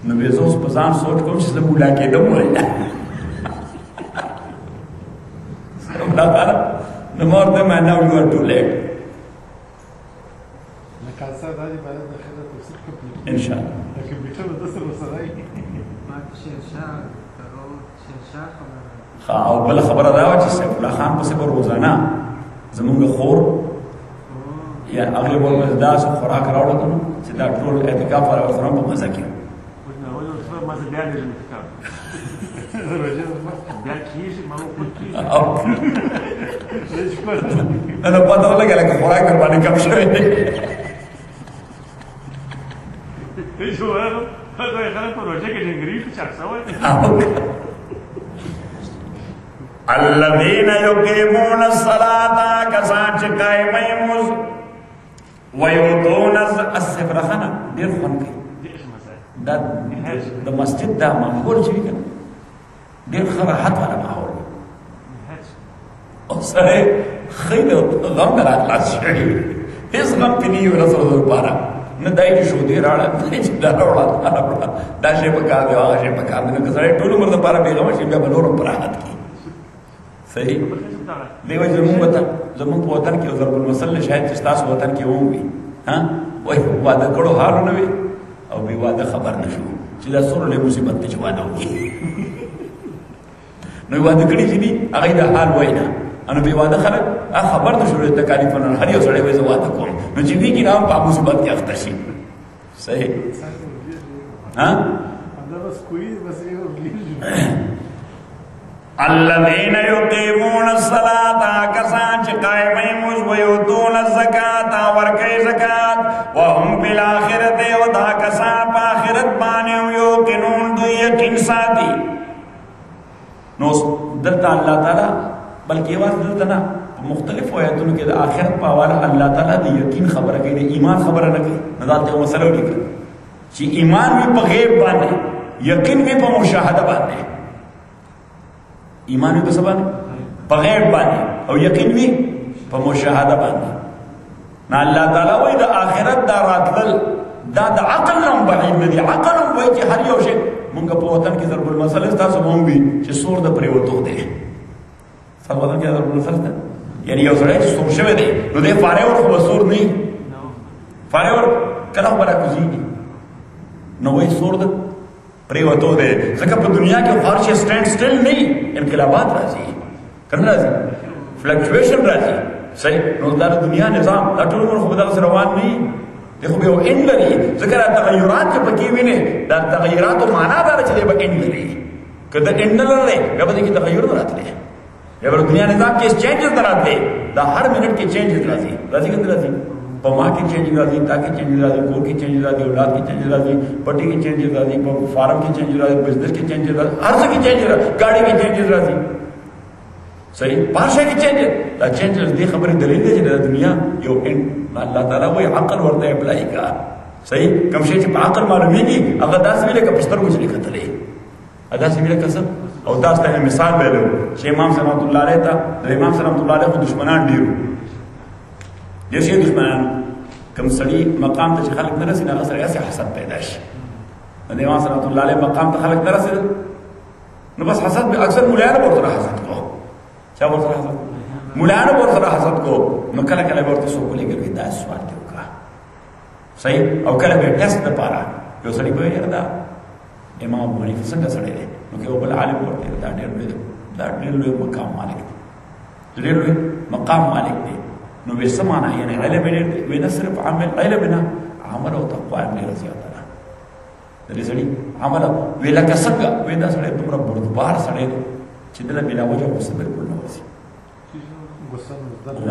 نو بیزوز پزان سوچ کم چیز مولا کے دم ہوئی سرملا کارا نمار دم and now you are too late نکاسا داری بارد دخیلہ توسیر کبھی انشاءاللہ لیکن بیٹھو دسر وصرائی مات شیرشاہ تغور شیرشاہ خبر خواہ بلا خبر داوا چیز سیف اللہ خان پسی پر روزانہ زمونگ خور یا اغلی بول مزداز خوراک راوڑا کنو چیزا ٹول اعتکاف والا ورسران پا مزا کیا انا پتہ لگا لکه خوراک در باندې کم شوی دی الذين يقيمون الصلاة کسان چې قائمای موز ويؤتون الزکاة رخنه ډیر خوند کوي دا د مسجد دا ماحول چې وي ډېر ښه راحت والا ماحول او سړی ښه د غم نه راخلاص شوی هېڅ غم پې نه وي ورځ ورځ لپاره نه دای چې شودې راړه دا راوړه دا راوړه دا شی پکار دی او هغه شی پکار دی نو که سړی ټول عمر لپاره بېغمه شي بیا به نور هم په راحت کړي صحیح دې وجې زموږ وطن زموږ په وطن کې یو ضرب المثل شاید چې ستاسو وطن کې هم وي ها وایي واده کړو حالونه وي او بې واده خبر نه شو چې دا څومره مصیبت ته چې واده وکړي نو واده کړی چې دی هغه د حال وای نه انو به واده خلک هغه خبر د شروع تکالیف نه هر یو سړی وای زه واده کوم نو چې ویګي نام په مصیبت کې اخته شي صحیح ها الذين يقيمون الصلاة کسان چې قائمای موز ویوتون الزکاة ورکوي زکات وهم بالآخرت او دا کسان په آخرت باندې یوقنون دوی یقین ساتي نوس دلتا اللہ تعالیٰ بلکہ یہ واسطہ دلتا نا مختلف آیاتوں کے آخرت پاوالا اللہ تعالیٰ دے یقین خبر کئی دے ایمان خبر نکئی نظرات یو مسئلہ ہو لکھا چی ایمان بھی پا غیب باندے یقین بھی پا مشاہدہ باندے ایمان بھی پا سبانے پا غیب باندے اور یقین بھی پا مشاہدہ باندے نا اللہ تعالیٰ وی دا آخرت دا راتلل دا دا عقل نم بعید ندی عقل نم وی چی ہر یو شک منگا پا وطن کی ضرب المثل اس تاسو مون بی چی سور دا پری وطو دے سر وطن کی ضرب المثل دا یعنی یو سرائی چی سور شوی دے نو دے فاریور خوبا سور نی فاریور کلاو برا کزینی نووی سور دا پری وطو دے زکا پا دنیا کی خارشی سٹینڈ سٹل نی انقلابات رازی کرن رازی فلکچویشن رازی صحیح نو دا دنیا نظام دا طول من خوبا دا سروان نی دیکھو بے وہ ان لری ذکر تغیرات کے پکیوی نے دا تغیرات و معنی دارا چلے با ان لری کہ دا ان لرے بے با دیکھی تغیر درات لے بے با دنیا نظام کے اس چینجز درات لے دا ہر منٹ کے چینجز رازی رازی کندر رازی پا ماہ کی چینجز رازی تا کی چینجز رازی کور کی چینجز رازی اولاد کی چینجز رازی پٹی کی چینجز رازی فارم کی چینجز رازی بزنس کی چینجز رازی عرض کی چینجز رازی گاڑی کی چینجز رازی So in partial changes, the changes they have in the religion of the dunya, you end Allah Ta'ala way Akal or the apply car. Say, come shake Akal Malamini, Agadas Villa Capistor was Likatale. Adas Villa Castle, Audas the Missal Bello, Shemam Samatullareta, the Imam Samatullah of Dushmanan Diru. Yes, Dushmanan, come study Makam the Chalik Naras in Alas Hassan Pedash. And the Imam Samatullah Makam the Halak Naras. نبس حسد بھی اکثر مولانا بورترا حسد کو چا بورترا حسد مولانا بورترا حسد کو مکل کلا بورت سو کو لے گئی دا سوال دیو کا صحیح او کلا بے ٹیسٹ نہ پارا جو سڑی کوئی ردا امام بنی فسنگ سڑے لے کہ وہ بل عالم بورتے دا ڈیر لے دا ڈیر لے مقام مالک ڈیر لے مقام مالک دے نو بے سمانا یعنی علم دے بنا صرف عمل علمنا عمل او تقوا میں رضیات دریسڑی عمل ویلا کسنگا ویدا سڑے تمرا بردبار سڑے چندلا بلا وجہ غصہ بالکل نہ ورسی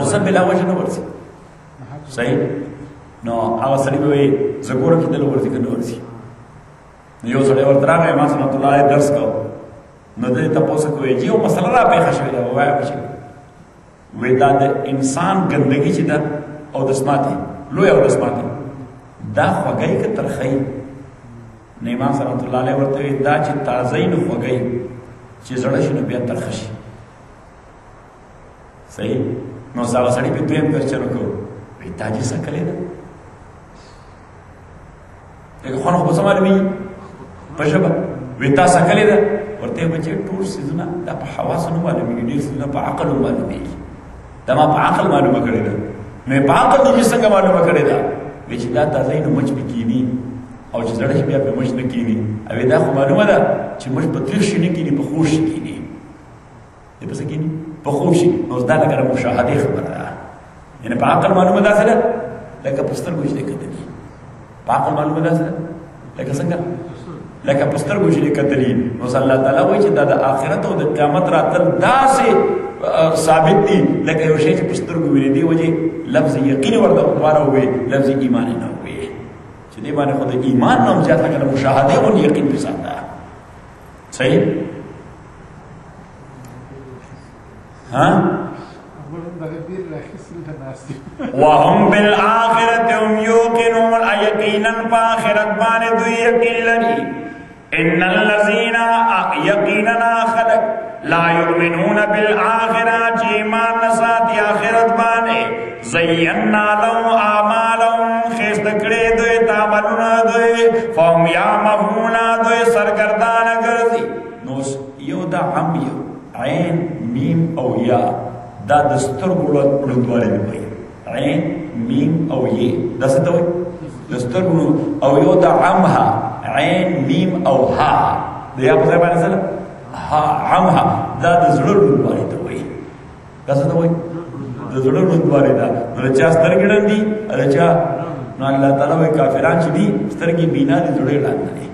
غصہ بلا وجہ نہ ورسی صحیح نو او سڑی وے زکور کی دل ورسی نہ ورسی یو سڑے ور درا میں ماس رحمت اللہ علیہ درس کو نو دے تپوس کوے جیو مسئلہ را پہ خشوی دا وے ویدا د انسان گندگی چدا او دسماتی لوی او دسماتی دا خواگئی ک ترخی نیمان صلی اللہ علیہ ورطوی دا چی تازین خوگئی چی زڑشنو بیان ترخشی صحیح نو سالا سڑی پی دویم پر چنکو بی دا جی سکلی دا ایک خون خوب سمالوی پشبا بی دا سکلی دا ورطوی بچے ٹور سیزنا دا پا حواسنو معلومی دیر سیزنا پا عقلو معلومی دا ما پا عقل معلوم کری دا میں پا عقل دو جسنگا معلوم کری دا بیچی دا تازینو مچ بکینی او چې زړه بیا په مشنه کېږي او دا خو معلومه ده چې مش په تریخ شي نه کېږي په خوږ شي کېږي د پسه کېږي په خوږ شي نو دا لکه مشاهده خبره ده یعنې په عقل معلومه داسې ده لکه په سترګو چې کتلي په عقل معلومه داسې ده لکه څنګه لکه په سترګو چې کتلي نو الله تعالی وایي چې دا د آخرت او د قیامت راتل داسې ثابت دي لکه یو شی چې په سترګو وینې دی وجه لفظ یقین ورته واره وي لفظ ایمان نه وي چلی بانے خود ایمان نام جاتا کہ مشاہدے اور یقین بھی ساتھ ہے صحیح ہاں وَهُمْ بِالْآخِرَةِ هُمْ يُوقِنُونَ يَقِينًا فَآخِرَةَ بانے دو یقین لگی اِنَّ الَّذِينَ يَقِينَنَا خَلَقْ لَا يُؤْمِنُونَ بِالْآخِرَةِ جِيمَانْ نَسَاتِ آخِرَةَ بانے زَيَّنَّا لَهُمْ آمَالَهُمْ خِسْتَ کْرِ فهم یا مفہونا دوئے سرگردان گردی نوس یو دا عمیو عین میم او یا دا دستر گلوت لندوالی دوئی عین میم او یا دا ستوئی دستر گلوت او یو دا عمها عین میم او ها دیا پسر بانی سلام ها عمها دا دزلو لندوالی دوئی دا ستوئی دزلو لندوالی دا نرچا سترگرن دی نرچا نو اللہ تعالیٰ وی کافران چی دی سترگی بینا دی زڑے ڈان دی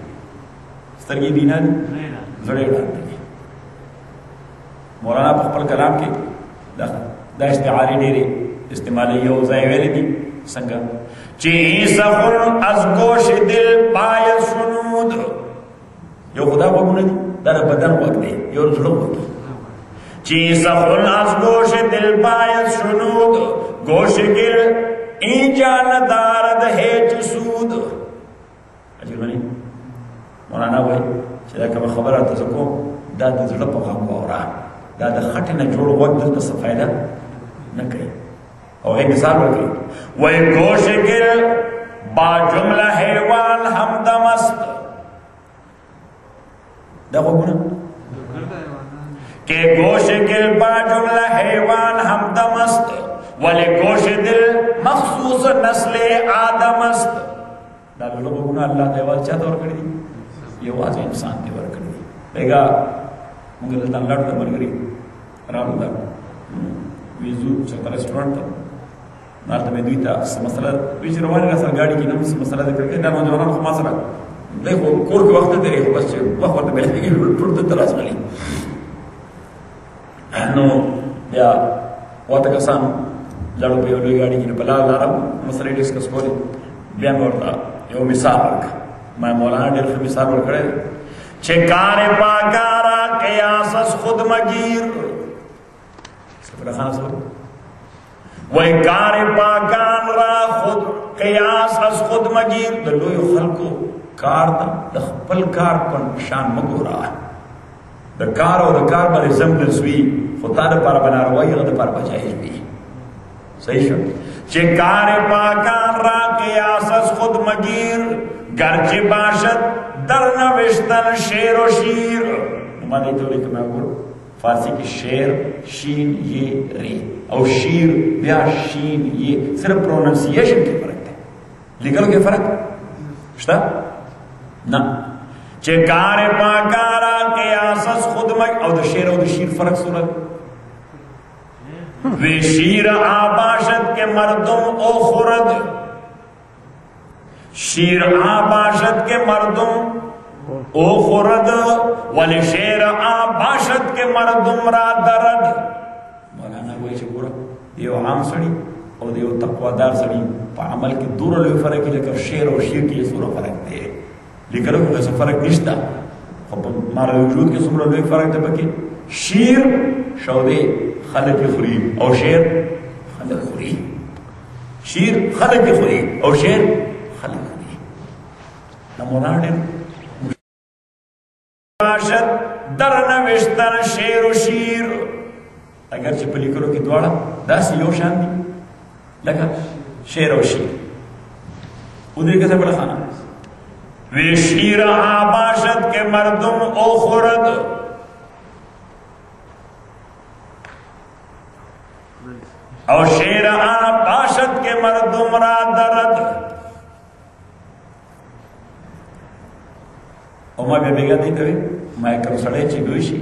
سترگی بینا دی زڑے ڈان دی مولانا پخپل کلام کے دا اشتعاری دیرے استعمالی یو زائیویلی دی سنگا چی سخن از گوش دل پایا سنود یو خدا وگونا دی در بدن وگ دی یو زڑو وگی چی سخن از گوش دل پایا سنود گوش گر این جان دارد هیچ سود عجیب نی مولانا وای چې دا کوم خبره تاسو کوم دا د زړه په غوږ اورا دا د خټې نه جوړ وخت د څه فائدہ نه کوي او یې مثال ورکړي وای گوشے ګل با جمله حیوان حمد مست دا وګورئ کې گوشے ګل با جمله حیوان حمد مست ولی گوش دل مخصوص نسل آدم است دا بلو بگونا اللہ دیوال چاہ دور کر دی یہ واضح انسان دیور کر دی بے گا مونگل اللہ لڑ دا مرگری رام دا ویزو چلتا ریسٹورانٹ تا نارتا میں دوی تا سمسلہ ویچ روانی رسل گاڑی کی نمس مسئلہ ذکر کے نا نوجوانان خو ماسرہ دیکھو کور کے وقت دیرے ہو بس چھو وقت وقت بیلے گی پھر تراز ملی نو یا واتا کسانو لڑو پہ اولوی گاڑی کی نبلا لارا مسئلے ڈسکس کولی بیا مورتا یو مثال ورک میں مولانا ڈیر خی مثال ورکڑے چھکار پاکارا قیاس اس خود مگیر وی کار پاکان را خود قیاس از خود مگیر دلوی خلقو کار دا خپل کار پن شان مگو را دا کار و دا کار بلی زمد زوی خطا دا پار بناروی غد پار بجایش بی صحیح شد چه کار پاکان را قیاس از خود مگیر گرچه باشد در نوشتن شعر و شیر نمان دیتو لیکن میں اگر فارسی کی شعر شین یہ ری اور شیر بیا شین یہ صرف پروننسیشن کی فرق ہے لکھنوں کے فرق شتا نا چکار پاکارا قیاسس خود مگ او دا شیر او دا شیر فرق سنت وی شیر آباشت کے مردم او خورد شیر آباشت کے مردم او خورد ولی شیر آباشت کے مردم را درد مولانا کوئی چھے گورا دیو عام سڑی اور دیو تقویدار سڑی پا عمل کی دور لوی فرقی لکر شیر اور شیر کی سورا فرق دے لیکن کوئی سا فرق نشتا خب مارا وجود کی سورا لوی فرق دے بکی شیر شو دے خلق خوری اور شیر خلق خوری شیر خلق خوری اور شیر خلق خوری نمونا دے باشد درنوشتن شیر و شیر اگرچه پلی کرو که دوارا دست یو شان دی لکه شیر و شیر او دیگه کسی بلا خانا وی شیر آباشد که مردم او خورد او شیر آباشد که مردم را درد او ما بیا بیگا دیتا وی مای کم سڑے چی دوی شی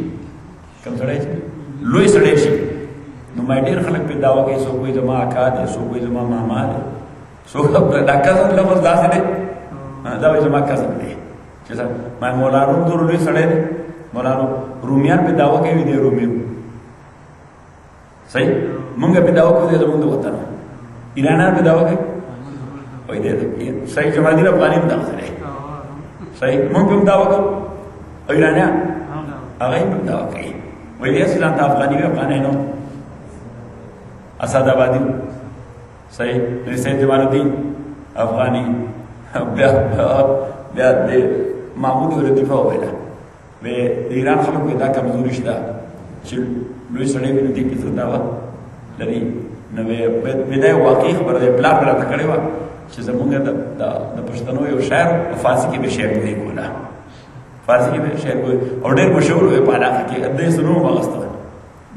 کم سڑے چی لوی سڑے شی نو مای دیر خلق پی دعوی گئی سو کوئی زمان آکا دے سو کوئی زمان ماما دے سو دا کسن لفظ دا سے دے داوی زمان کسن دے چیسا مای مولانو دور لوی سڑے دے مولانو رومیان پی دعوی گئی وی دے رومیو صحیح منگا پی دعوی گئی دے زمان دو وطن ایرانان پی دعوی گئی وی دے دے صحیح جمع دیر افغانیم دا سے دے صحیح مونگ پیم دعوی کرو ایرانیان آغایم پیم دعوی کری ویلی اسی لانتا افغانی وی افغانی نو اساد آبادی صحیح ریسید جمال الدین افغانی بیاد دی معمولی ولی دفاع ہوئینا وی ایران خلق وی دا کمزورش دا چل لوی سڑی وی ندی پیسر دعوی لری نوی بیدای واقعی خبر دی پلار پلا تکڑی وا چیزا مونگا دا پشتنوی و شاعر و فارسی کی بھی شعر گوئی گونا فارسی کی بھی شعر گوئی اور دیر مشہور ہوئے پانا کہ ادھے سنو مغسطہ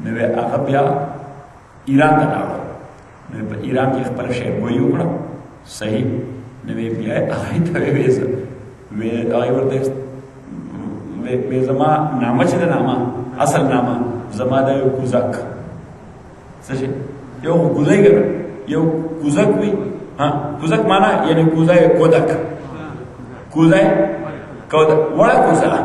نوے آقا بیا ایران دا ناوڑا نوے پا ایران کی اخبر شعر گوئی گونا صحیح نوے بیا آقای تاوے ویزا آقای وردیست وی زمان نامہ چی دا نامہ اصل نامہ زمان دا یو گزک سچے یو گزائی گا یو گزک بھی کوزک مانا یعنی کوزای کودک کوزای کودک وڑا کوزا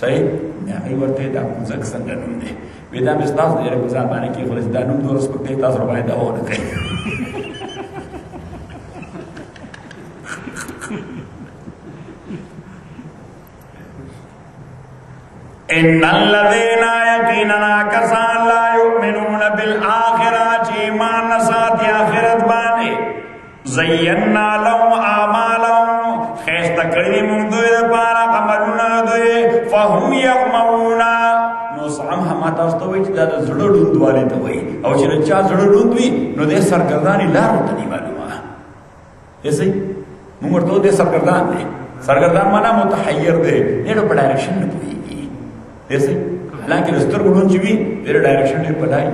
صحیح نیامی ورطے دا کوزک سنگنم دے ویدام اسلاف دے یعنی کوزا بانے کی خلص دا نم دورس پکتے تاز روپای دا ہو نکے اِنَّ الَّذِينَا يَقِينَنَا كَسَانْ لَا يُؤْمِنُونَ بِالْآخِرَةِ ایمان نساتی آخرت بانے زینا لهم آمالهم خیست کردی من دوی دا پارا عملونا دوی فهم یغمونا نو سام ہماتا اس توی چی دا زڑو ڈون دوالی توی او چی رچا زڑو ڈون دوی نو دے سرگردانی لارو تنی معلوما ایسی ممرتو دے سرگردان دے سرگردان مانا متحیر دے نیڑو پا ڈائریکشن نپوئی گی ایسی حالانکہ رستر گڑون چیوی دیر ڈائریکشن دیر پڑھائی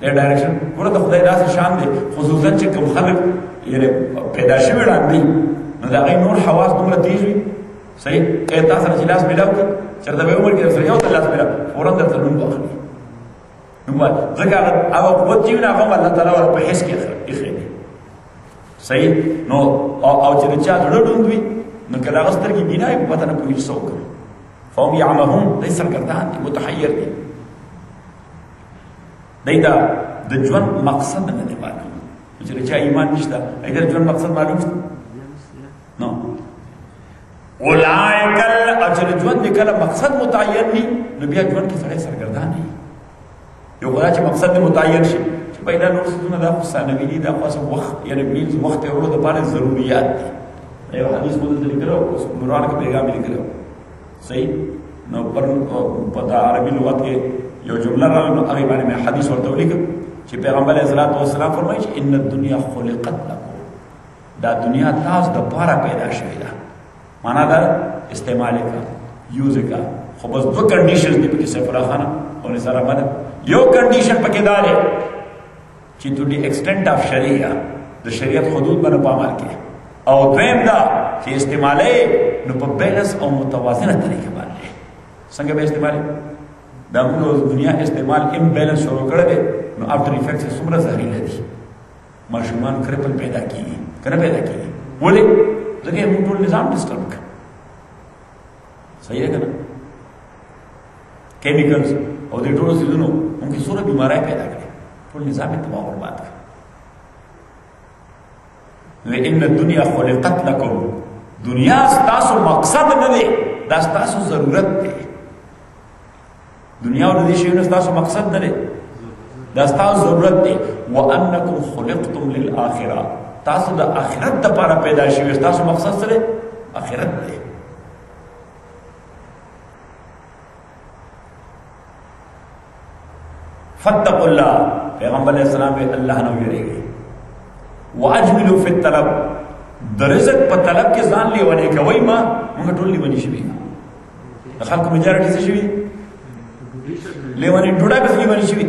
دیر ڈائریکشن گورا دا خدای داس شان دے خصوصا چی کم خلق یعنی پیداشی بیڑان دی نو دا غی نور حواس دمرا تیجوی صحیح قیدتا سر چی لاس ملاو کی چرتا بے عمر کی رسول یو تا لاس ملاو فورا در تا نون باخلی نو با ذکا آقا قوت چیوی نا فهم اللہ تعالی ورہ پا حس کی اخیلی صحیح نو او چی رچا جڑو ڈوندوی نو کلاغستر کی بینای بطن پویل سو کر فهم یعمہون دی سرگردان دی متحیر دی دای دا د جوان مقصد نه دی معلوم چې چا ایمان نشته اگر جوان مقصد معلوم شته نو اولائک اجر جوان د کله مقصد متعین نی نو بیا جوان کې سره سرګردان نه یو غدا چې مقصد دې متعین شي چې پیدا نور څه دا ثانوي دي دا خاص وخت یعنی مینز وخت یې ورو د پاره ضرورت دی. یو حدیث مو دلته لیکلو اوس مراد کې پیغام لیکلو صحیح نو پر پدا عربی لغت کې یو جمله راغله نو هغه باندې مې حدیث ورته ولیکم چې پیغمبر علیه الصلاۃ والسلام فرمایي چې ان الدنيا خلقت لكم دا دنیا تاسو د پاره پیدا شوې ده معنا دا استعمال وکړه یوز وکړه خو بس دوه کنډیشنز دي چې سفر خانه او نظر باندې یو کنڈیشن پکې دار ہے چې ټو دی ایکسټینٹ اف شریعه د شریعت حدود باندې پامال کې او دویم دا چې استعمالې نو په بیلنس او متوازنه طریقه باندې څنګه به استعمالې دا موږ دنیا استعمال ام بیلنس شروع کړل نو افټر افیکټس څومره زهري دي ماشومان کرپل پیدا کیږي کنه پیدا کیږي ولې ځکه موږ ټول نظام ډسټرب کړ صحیح ده کنه کیمیکلز اور دے ٹولو سیزنو ان کی سورہ بیماریاں پیدا کرے تو نظام تباہ برباد کرے. لئن الدنیا خلقت لکم دنیا استاسو مقصد نہ دے دا استاسو ضرورت دے دنیا اور دے شیون استاسو مقصد نہ دے دا استاسو ضرورت دے وَأَنَّكُمْ خُلِقْتُمْ لِلْآخِرَةِ تاسو دا آخرت دا پارا پیدا شیون استاسو مقصد سرے آخرت دے. فَاتَّقُوا اللَّهَ پیغمبر علیہ السلام پہ اللہ نو یرے گئے وَأَجْمِلُوا فِي الطَّلَبِ در رزق پہ طلب کے ځان لے ونے کا وئی ما منگا ٹول لے ونی شوی دخل کو مجارٹی سے شوی لے ونی ٹوڑا پس لے ونی شوی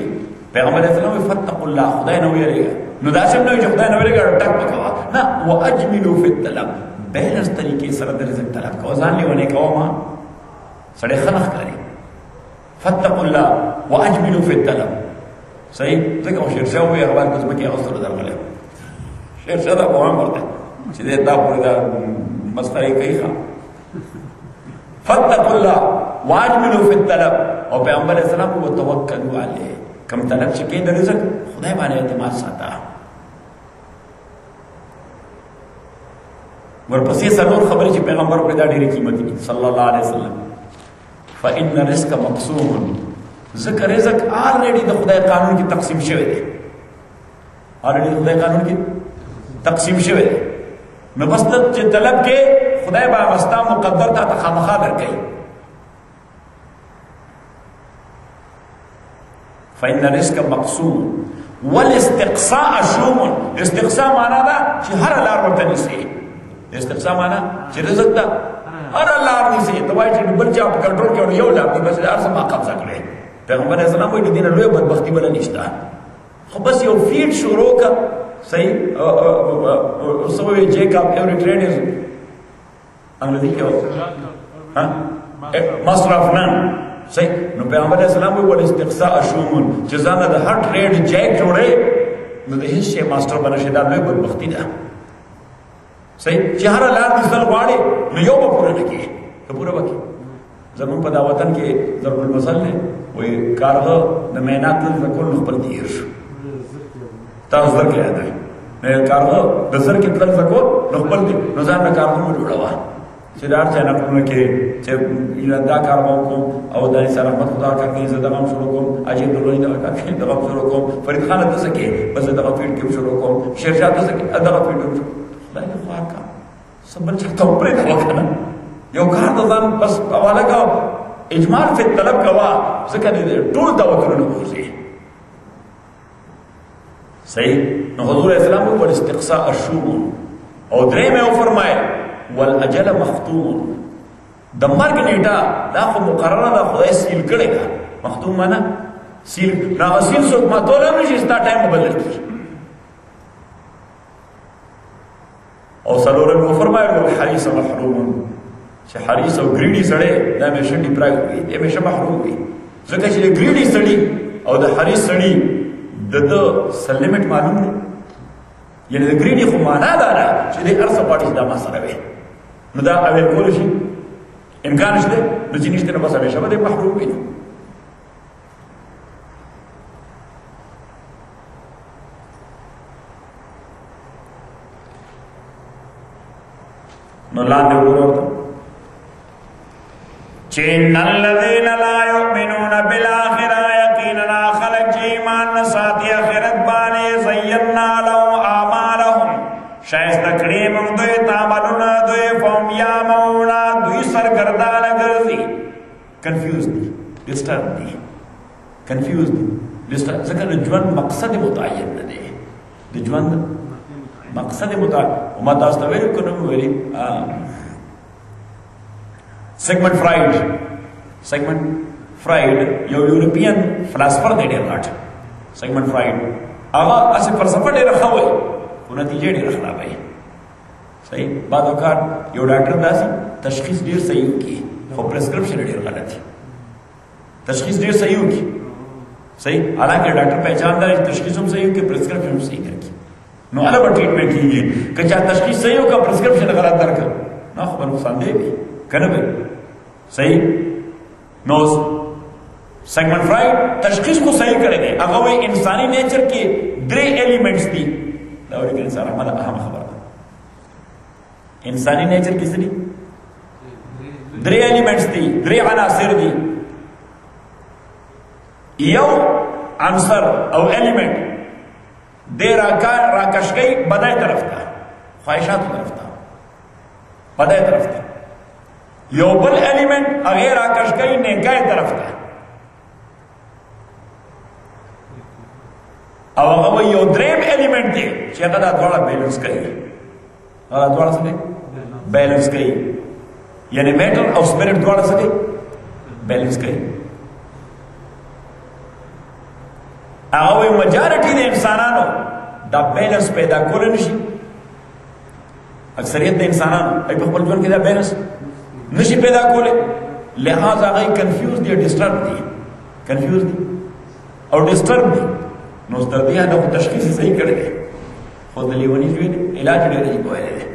پیغمبر علیہ السلام پہ فَاتَّقُوا اللَّهَ خدای نو یرے گئے نو داسم نو جو خدای نو یرے گئے ٹک پکوا نا وَأَجْمِلُوا فِي الطَّلَبِ بیلنس طریقے سره در رزق طلب کا ځان لے ونے کا ما سڑے خلق کرے فَاتَّقُوا اللَّهَ وَأَجْمِلُوا فِي الطَّلَبِ صحیح ځکه شیر شاه وی هغه باندې ځمکه هغه سره درغله شیر شاه دا په عام ورته چې دا دا پورې دا مستری کوي ښا فَاتَّقُوا اللَّهَ وَأَجْمِلُوا فِي الطَّلَبِ او پیغمبر اسلام کو توکلوا علیه کم طلب چې کې د رزق خدای باندې اعتماد ساته. ورپسې څلور خبرې چې پیغمبر په دا ډېرې قیمتي دي صلی الله علیه وسلم فَإِنَّ الرِّزْقَ مَقْسُومٌ ذکر رزق آلریڈی دا خدای قانون کی تقسیم شوئے دے آلریڈی دا خدای قانون کی تقسیم شوئے دے نبستت چی طلب کے خدای باوستا مقدر تا تخامخا در گئی فَإِنَّ رِزْقَ مَقْسُومٌ وَالْإِسْتِقْسَاءَ شُومٌ استقصاء مانا دا چی ہر الار وطنی سے استقصاء مانا چی رزق دا ہر الار نی سے دوائی چی بلچا آپ کنٹرول کیا اور یو لابدی بس ارز ما قبضہ کرے پیغمبر اسلام وی دین لوی بدبختی بل نشتا خو بس یو فیلڈ شروع کا صحیح سو وی جیکب ایوری ٹریڈ از انگریزی کیا ہوتا ہے مصرف نن صحیح نو پیغمبر اسلام وی ول استقصاء شومن جزانه د هر ٹریڈ جیک جوړه نو د هیڅ شی ماستر بنشه دا لوی بدبختی ده صحیح چهار لار د سل واړي نو یو به پوره نکی که پوره وکي زمون په داوطن کې ضرب المثل نه وی کارغه د مینات د کول خپل تیر شو تاسو درکې اده نه کارغه د سر کې تل زکو خپل دی نو ځان د کارغه جوړوا چې دار چا نه کوم کې چې یلدا کارغه کوم او د سره رحمت خدا کا کې زدام شروع کوم اجي د لوی د کا کې د غو شروع کوم فرید خان د سکه بس د غفیټ کې شروع کوم شیرشاه د سکه د غفیټ باندې خوا کا سبل چې ته پرې خوا کنه یو کار د ځان بس حواله کا اجمال فی طلب کوا ذکر ټول دا وکړو کوزي صحیح نو حضور اسلام په استقصاء الشؤون او درې مې فرمایل والاجل مختوم د مرګ نیټه دا خو مقرره ده خدای سیل کړي دا مختوم معنا سیل را وسیل څوک ماتول نه شي ستا ټایم بدل کړي او سلوره مې فرمایل حریص محروم چې حریص او ګریډي سړی دا همیشه ډیپرایو وي همیشه محروم وي ځکه چې ګریډي سړی او د حریص سړی د ده سلمټ معلوم دی یعنې د ګریډي خو معنا دا ده چې د هر څه پاتې دا مسله وي نو دا اویل کول شي امکان شته نو چې نشته نو بس همیشه به محروم وي. نو لاندې وګورئ چین الذین لا یؤمنون بالآخرة یقینا خلق شایسته کړې موږ دوی ته عملونه دوی فهم یامونه دوی سرګردانه ګرځي کنفیوز دي ډسټرب دي کنفیوز دي ډسټرب ځکه د ژوند مقصد متعین نه دی د ژوند مقصد متعین وما تاسو ته ویل کوم ویلي سیګمنډ فرایډ سیګمنډ فرایډ یو یورپین فلسفر دی ډېر راټ سیګمنډ فرایډ هغه اسی فلسفه ډېره ښه وایي وہ نتیجے ڈیر خراب ہے صحیح بعد اوقات یو ڈاکٹر داسی تشخیص ڈیر صحیح کی خو پرسکرپشن ڈیر غلط ہے تشخیص ڈیر صحیح کی صحیح حالانکہ ڈاکٹر پہچان دار تشخیص ہم صحیح کی پرسکرپشن ہم صحیح کر کی نو الگ ٹریٹمنٹ کیجیے کہ چاہے تشخیص صحیح ہو کا پرسکرپشن غلط درکا نہ خو نقصان دے بھی کرے بھی صحیح نو سیگمنڈ فرائیڈ تشخیص کو صحیح کرے گئے اگر وہ انسانی نیچر کے درے ایلیمنٹس دی داوری کے انسان ہمارا اہم خبر تھا انسانی نیچر کس دی درے ایلیمنٹس دی درے عناصر دی یو عنصر او ایلیمنٹ دے راکش گئی بدائے طرف تھا خواہشات طرف تھا بدائے طرف تھا یو بل ایلیمنٹ اگے راکش گئی نیکائے طرف تھا او او یو دریم ایلیمنٹ دی چې هغه دا ډول بیلنس کوي دا ډول څه دی بیلنس کوي یعنی میټر او سپریټ ډول څه دی بیلنس کوي او یو میجارټی د انسانانو دا بیلنس پیدا کول نشي اکثریت د انسانانو په خپل ژوند کې دا بیلنس نشي پیدا کولی لہذا هغه کنفیوز دی ډسټرب دی کنفیوز دی او ډسټرب دی نو دردیا نو تشخیص صحیح کړی دی خود لیونی جوړ علاج ډېر دی کوی دی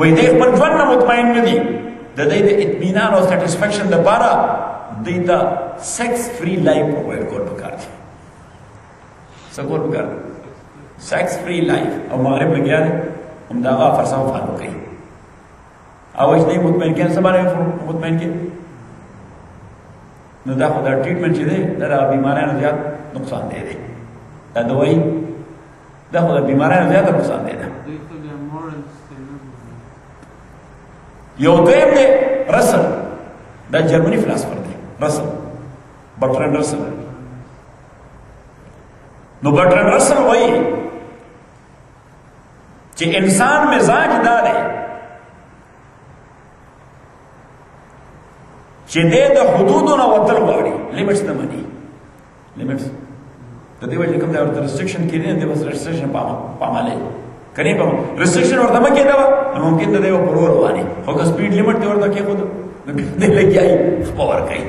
وای دې خپل ژوند نه مطمئن نه دی د دې د اطمینان او سټیسفیکشن لپاره دې ته سیکس فری لایف پرووایډ کول پکار دی سګور پکار سیکس فری لایف او مغرب لګیا دی همدغه فلسفه فالو کوي او چې دې مطمئن کې سماره مطمئن کې نو دا خدای ټریټمنټ چې دی دا بیمارانو زیات نقصان دے دے دا دوائی دا خود بیماریاں زیادہ نقصان دے دا یو دویم دے رسل دا جرمنی فلسفر دے رسل برٹرن رسل نو برٹرن رسل وئی چی انسان مزاج دا دے چی دے دا حدودونا وطل واری لیمٹس دا منی لیمٹس تو دیو جی کم دے اور ریسٹرکشن کی نہیں دے بس ریسٹرکشن پاما پاما لے کریں پاما ریسٹرکشن اور دمہ کی دوا ممکن دے دے وہ پرور ہوانی ہوگا سپیڈ لیمٹ دے اور دا کیا خود دے لگی آئی پاور کئی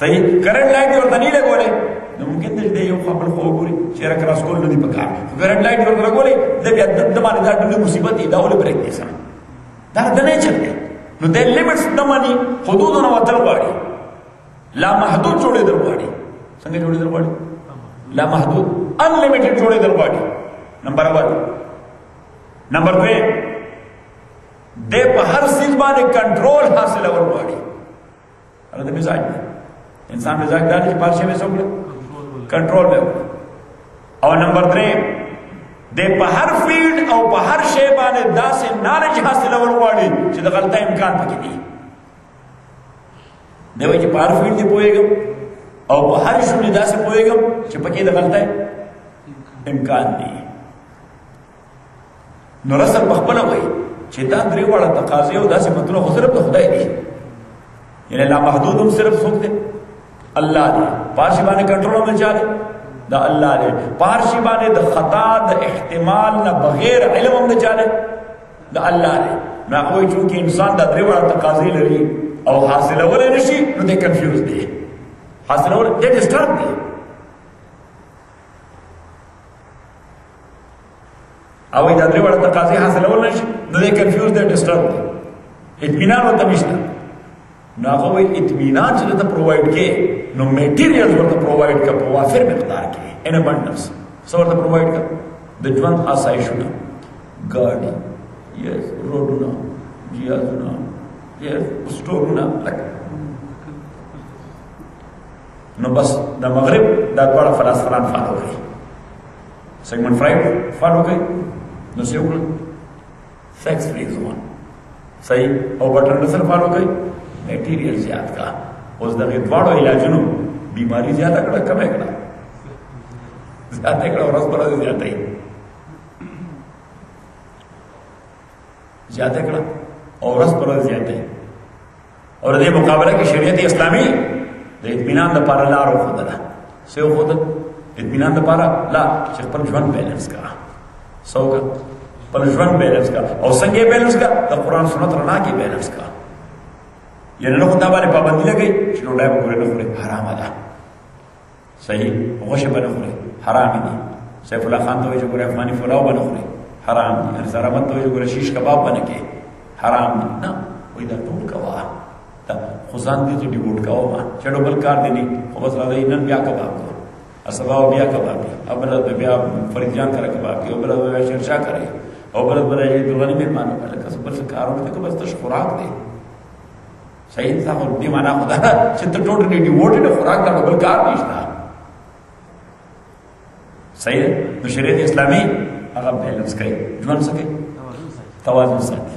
صحیح کرنٹ لائٹ دے اور دا نہیں لے گولے ممکن دے دے یہ خوابل خواب گوری چیرہ کراس کول ندی پکار کرنٹ لائٹ دے اور دا گولے دے بیا دمانی دا دلی مصیبت دی دا اولی بریک دے سا دا دنے چل دے نو دے لیمٹس دمانی حدودوں نو تل غاڑی لا محدود جوڑے در غاڑی سنگے جوڑے در غاڑی لا محدود ان لمیٹڈ جوڑے دل باڈی نمبر اول نمبر دو دے پہ ہر چیز باندې کنٹرول حاصل اول باڈی ارے تے مزاج انسان مزاج دار کی پارشے میں سوگڑے کنٹرول میں اور نمبر تین دے پہ ہر فیلڈ او پہ ہر شے باندې داس نالج حاصل اول باڈی چې د غلطه امکان پکې دی دیو چې په هر فیلډ دی پوهیږي او په هر شونې داسې پوهېږم چې پکې د غلطۍ امکان دی نو رسل پخپله وایي چې دا درې واړه تقاضې او داسې متونه خو صرف د خدای دي یعنې لامحدود هم صرف څوک دی الله دی په هر شي باندې کنټرول هم چا دی دا الله دی په هر شي باندې د خطا د احتمال نه بغیر علم هم نه چا دی دا الله دی نو هغه وایي چونکې انسان دا درې واړه تقاضې لري او حاصلولی نه شي نو دی کنفیوز دی حاصل ہو رہے ڈسٹرب دی اوی دا درې وړه تقاضی حاصل ہو رہے نو دے کنفیوز دے ڈسٹرب دی اطمینان و تمیشتا نو آقا وی اطمینان چلے تا پروائیڈ کے نو میٹیریل ورطا پروائیڈ کا پوافر مقدار کے این ابنڈنس سو ورطا پروائیڈ کا دجوان آسائشونا گاڑی یس روڈونا جیازونا یس اسٹورونا لکھا نو بس دا مغرب دا دوڑا فلاسفران فالو گئی سیگمنٹ فرائڈ فن ہو گئی دوسری اگل سیکس فری زون صحیح اور بٹر نسل فن ہو گئی میٹیریل زیاد کا اس دغه دواړو علاجونو بیماری زیاته کړه کمه کړه زیاته کړه ورځ پر ورځ زیاته یې زیاته کړه ورځ پر ورځ زیاته یې اور دې مقابله کې شریعت اسلامی د اطمینان لپاره لار وښودله څه وښودله اطمینان لپاره لا چې خپل ژوند بیلنس کړه څوک خپل ژوند بیلنس کړه او څنګه بیلنس کړه د قرآن سنت رڼا کې بیلنس کړه یعنی نو خدا باندې پابندی لګی چې ډوډۍ به ګورې نه خورې حرامه ده صحیح غوښه به نه خورې حرام دي سیف الله خان ته وایي چې ګورې افغاني پلاو به نه خورې حرام دي یعنی زراعت ته وایي چې ګورې شیش کباب به نه کې حرام دي نه وایي دا ټول کوه دا خو ځان دې ته ډیوټ کوه چې ډبل کار دی نه خو بس راځي نن بیا کباب کو اسباب بیا کباب ابل بیا فریجان کړه کباب کې ابل بیا شرشا کړي او بل بل یې دوه نیمه مانو کړه که بس کارونه ته بس تشکرات دی صحیح صاحب اور دی معنی خدا چې ته ټوټل دی ډیوټډ خوراک ته بل کار نشته صحیح د شریعت اسلامي هغه بیلنس کوي ژوند سکے توازن ساتي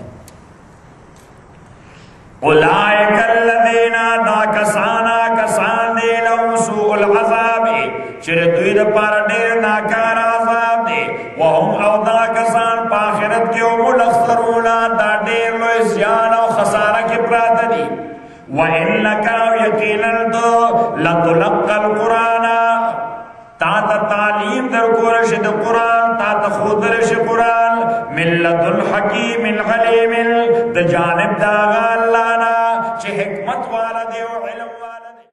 اولائک الذین داکسانا کسان دی لهم سوء العذاب چې دوی د پاره ډېر ناکار عذاب دی وهم او دا کسان په آخرت کې هم الاخسرون دا ډېر لوی زیان او خساره کې پراته دي وَإِنَّكَ يَقِينًا لَتُلَقَّى الْقُرْآنَ تَعْتَ تَعْلِيمٌ دَرْكُورَشِ الْقُرْآنَ تَعْتَ خُودَرَشِ الْقُرْآنَ مِنْ لَدُنْ حَكِيمٍ عَلِيمٍ دَجَانِبْ دَاغَ اللَّهَ چِ حِكْمَت وَالَدِ وَعِلْمَ وَالَدِ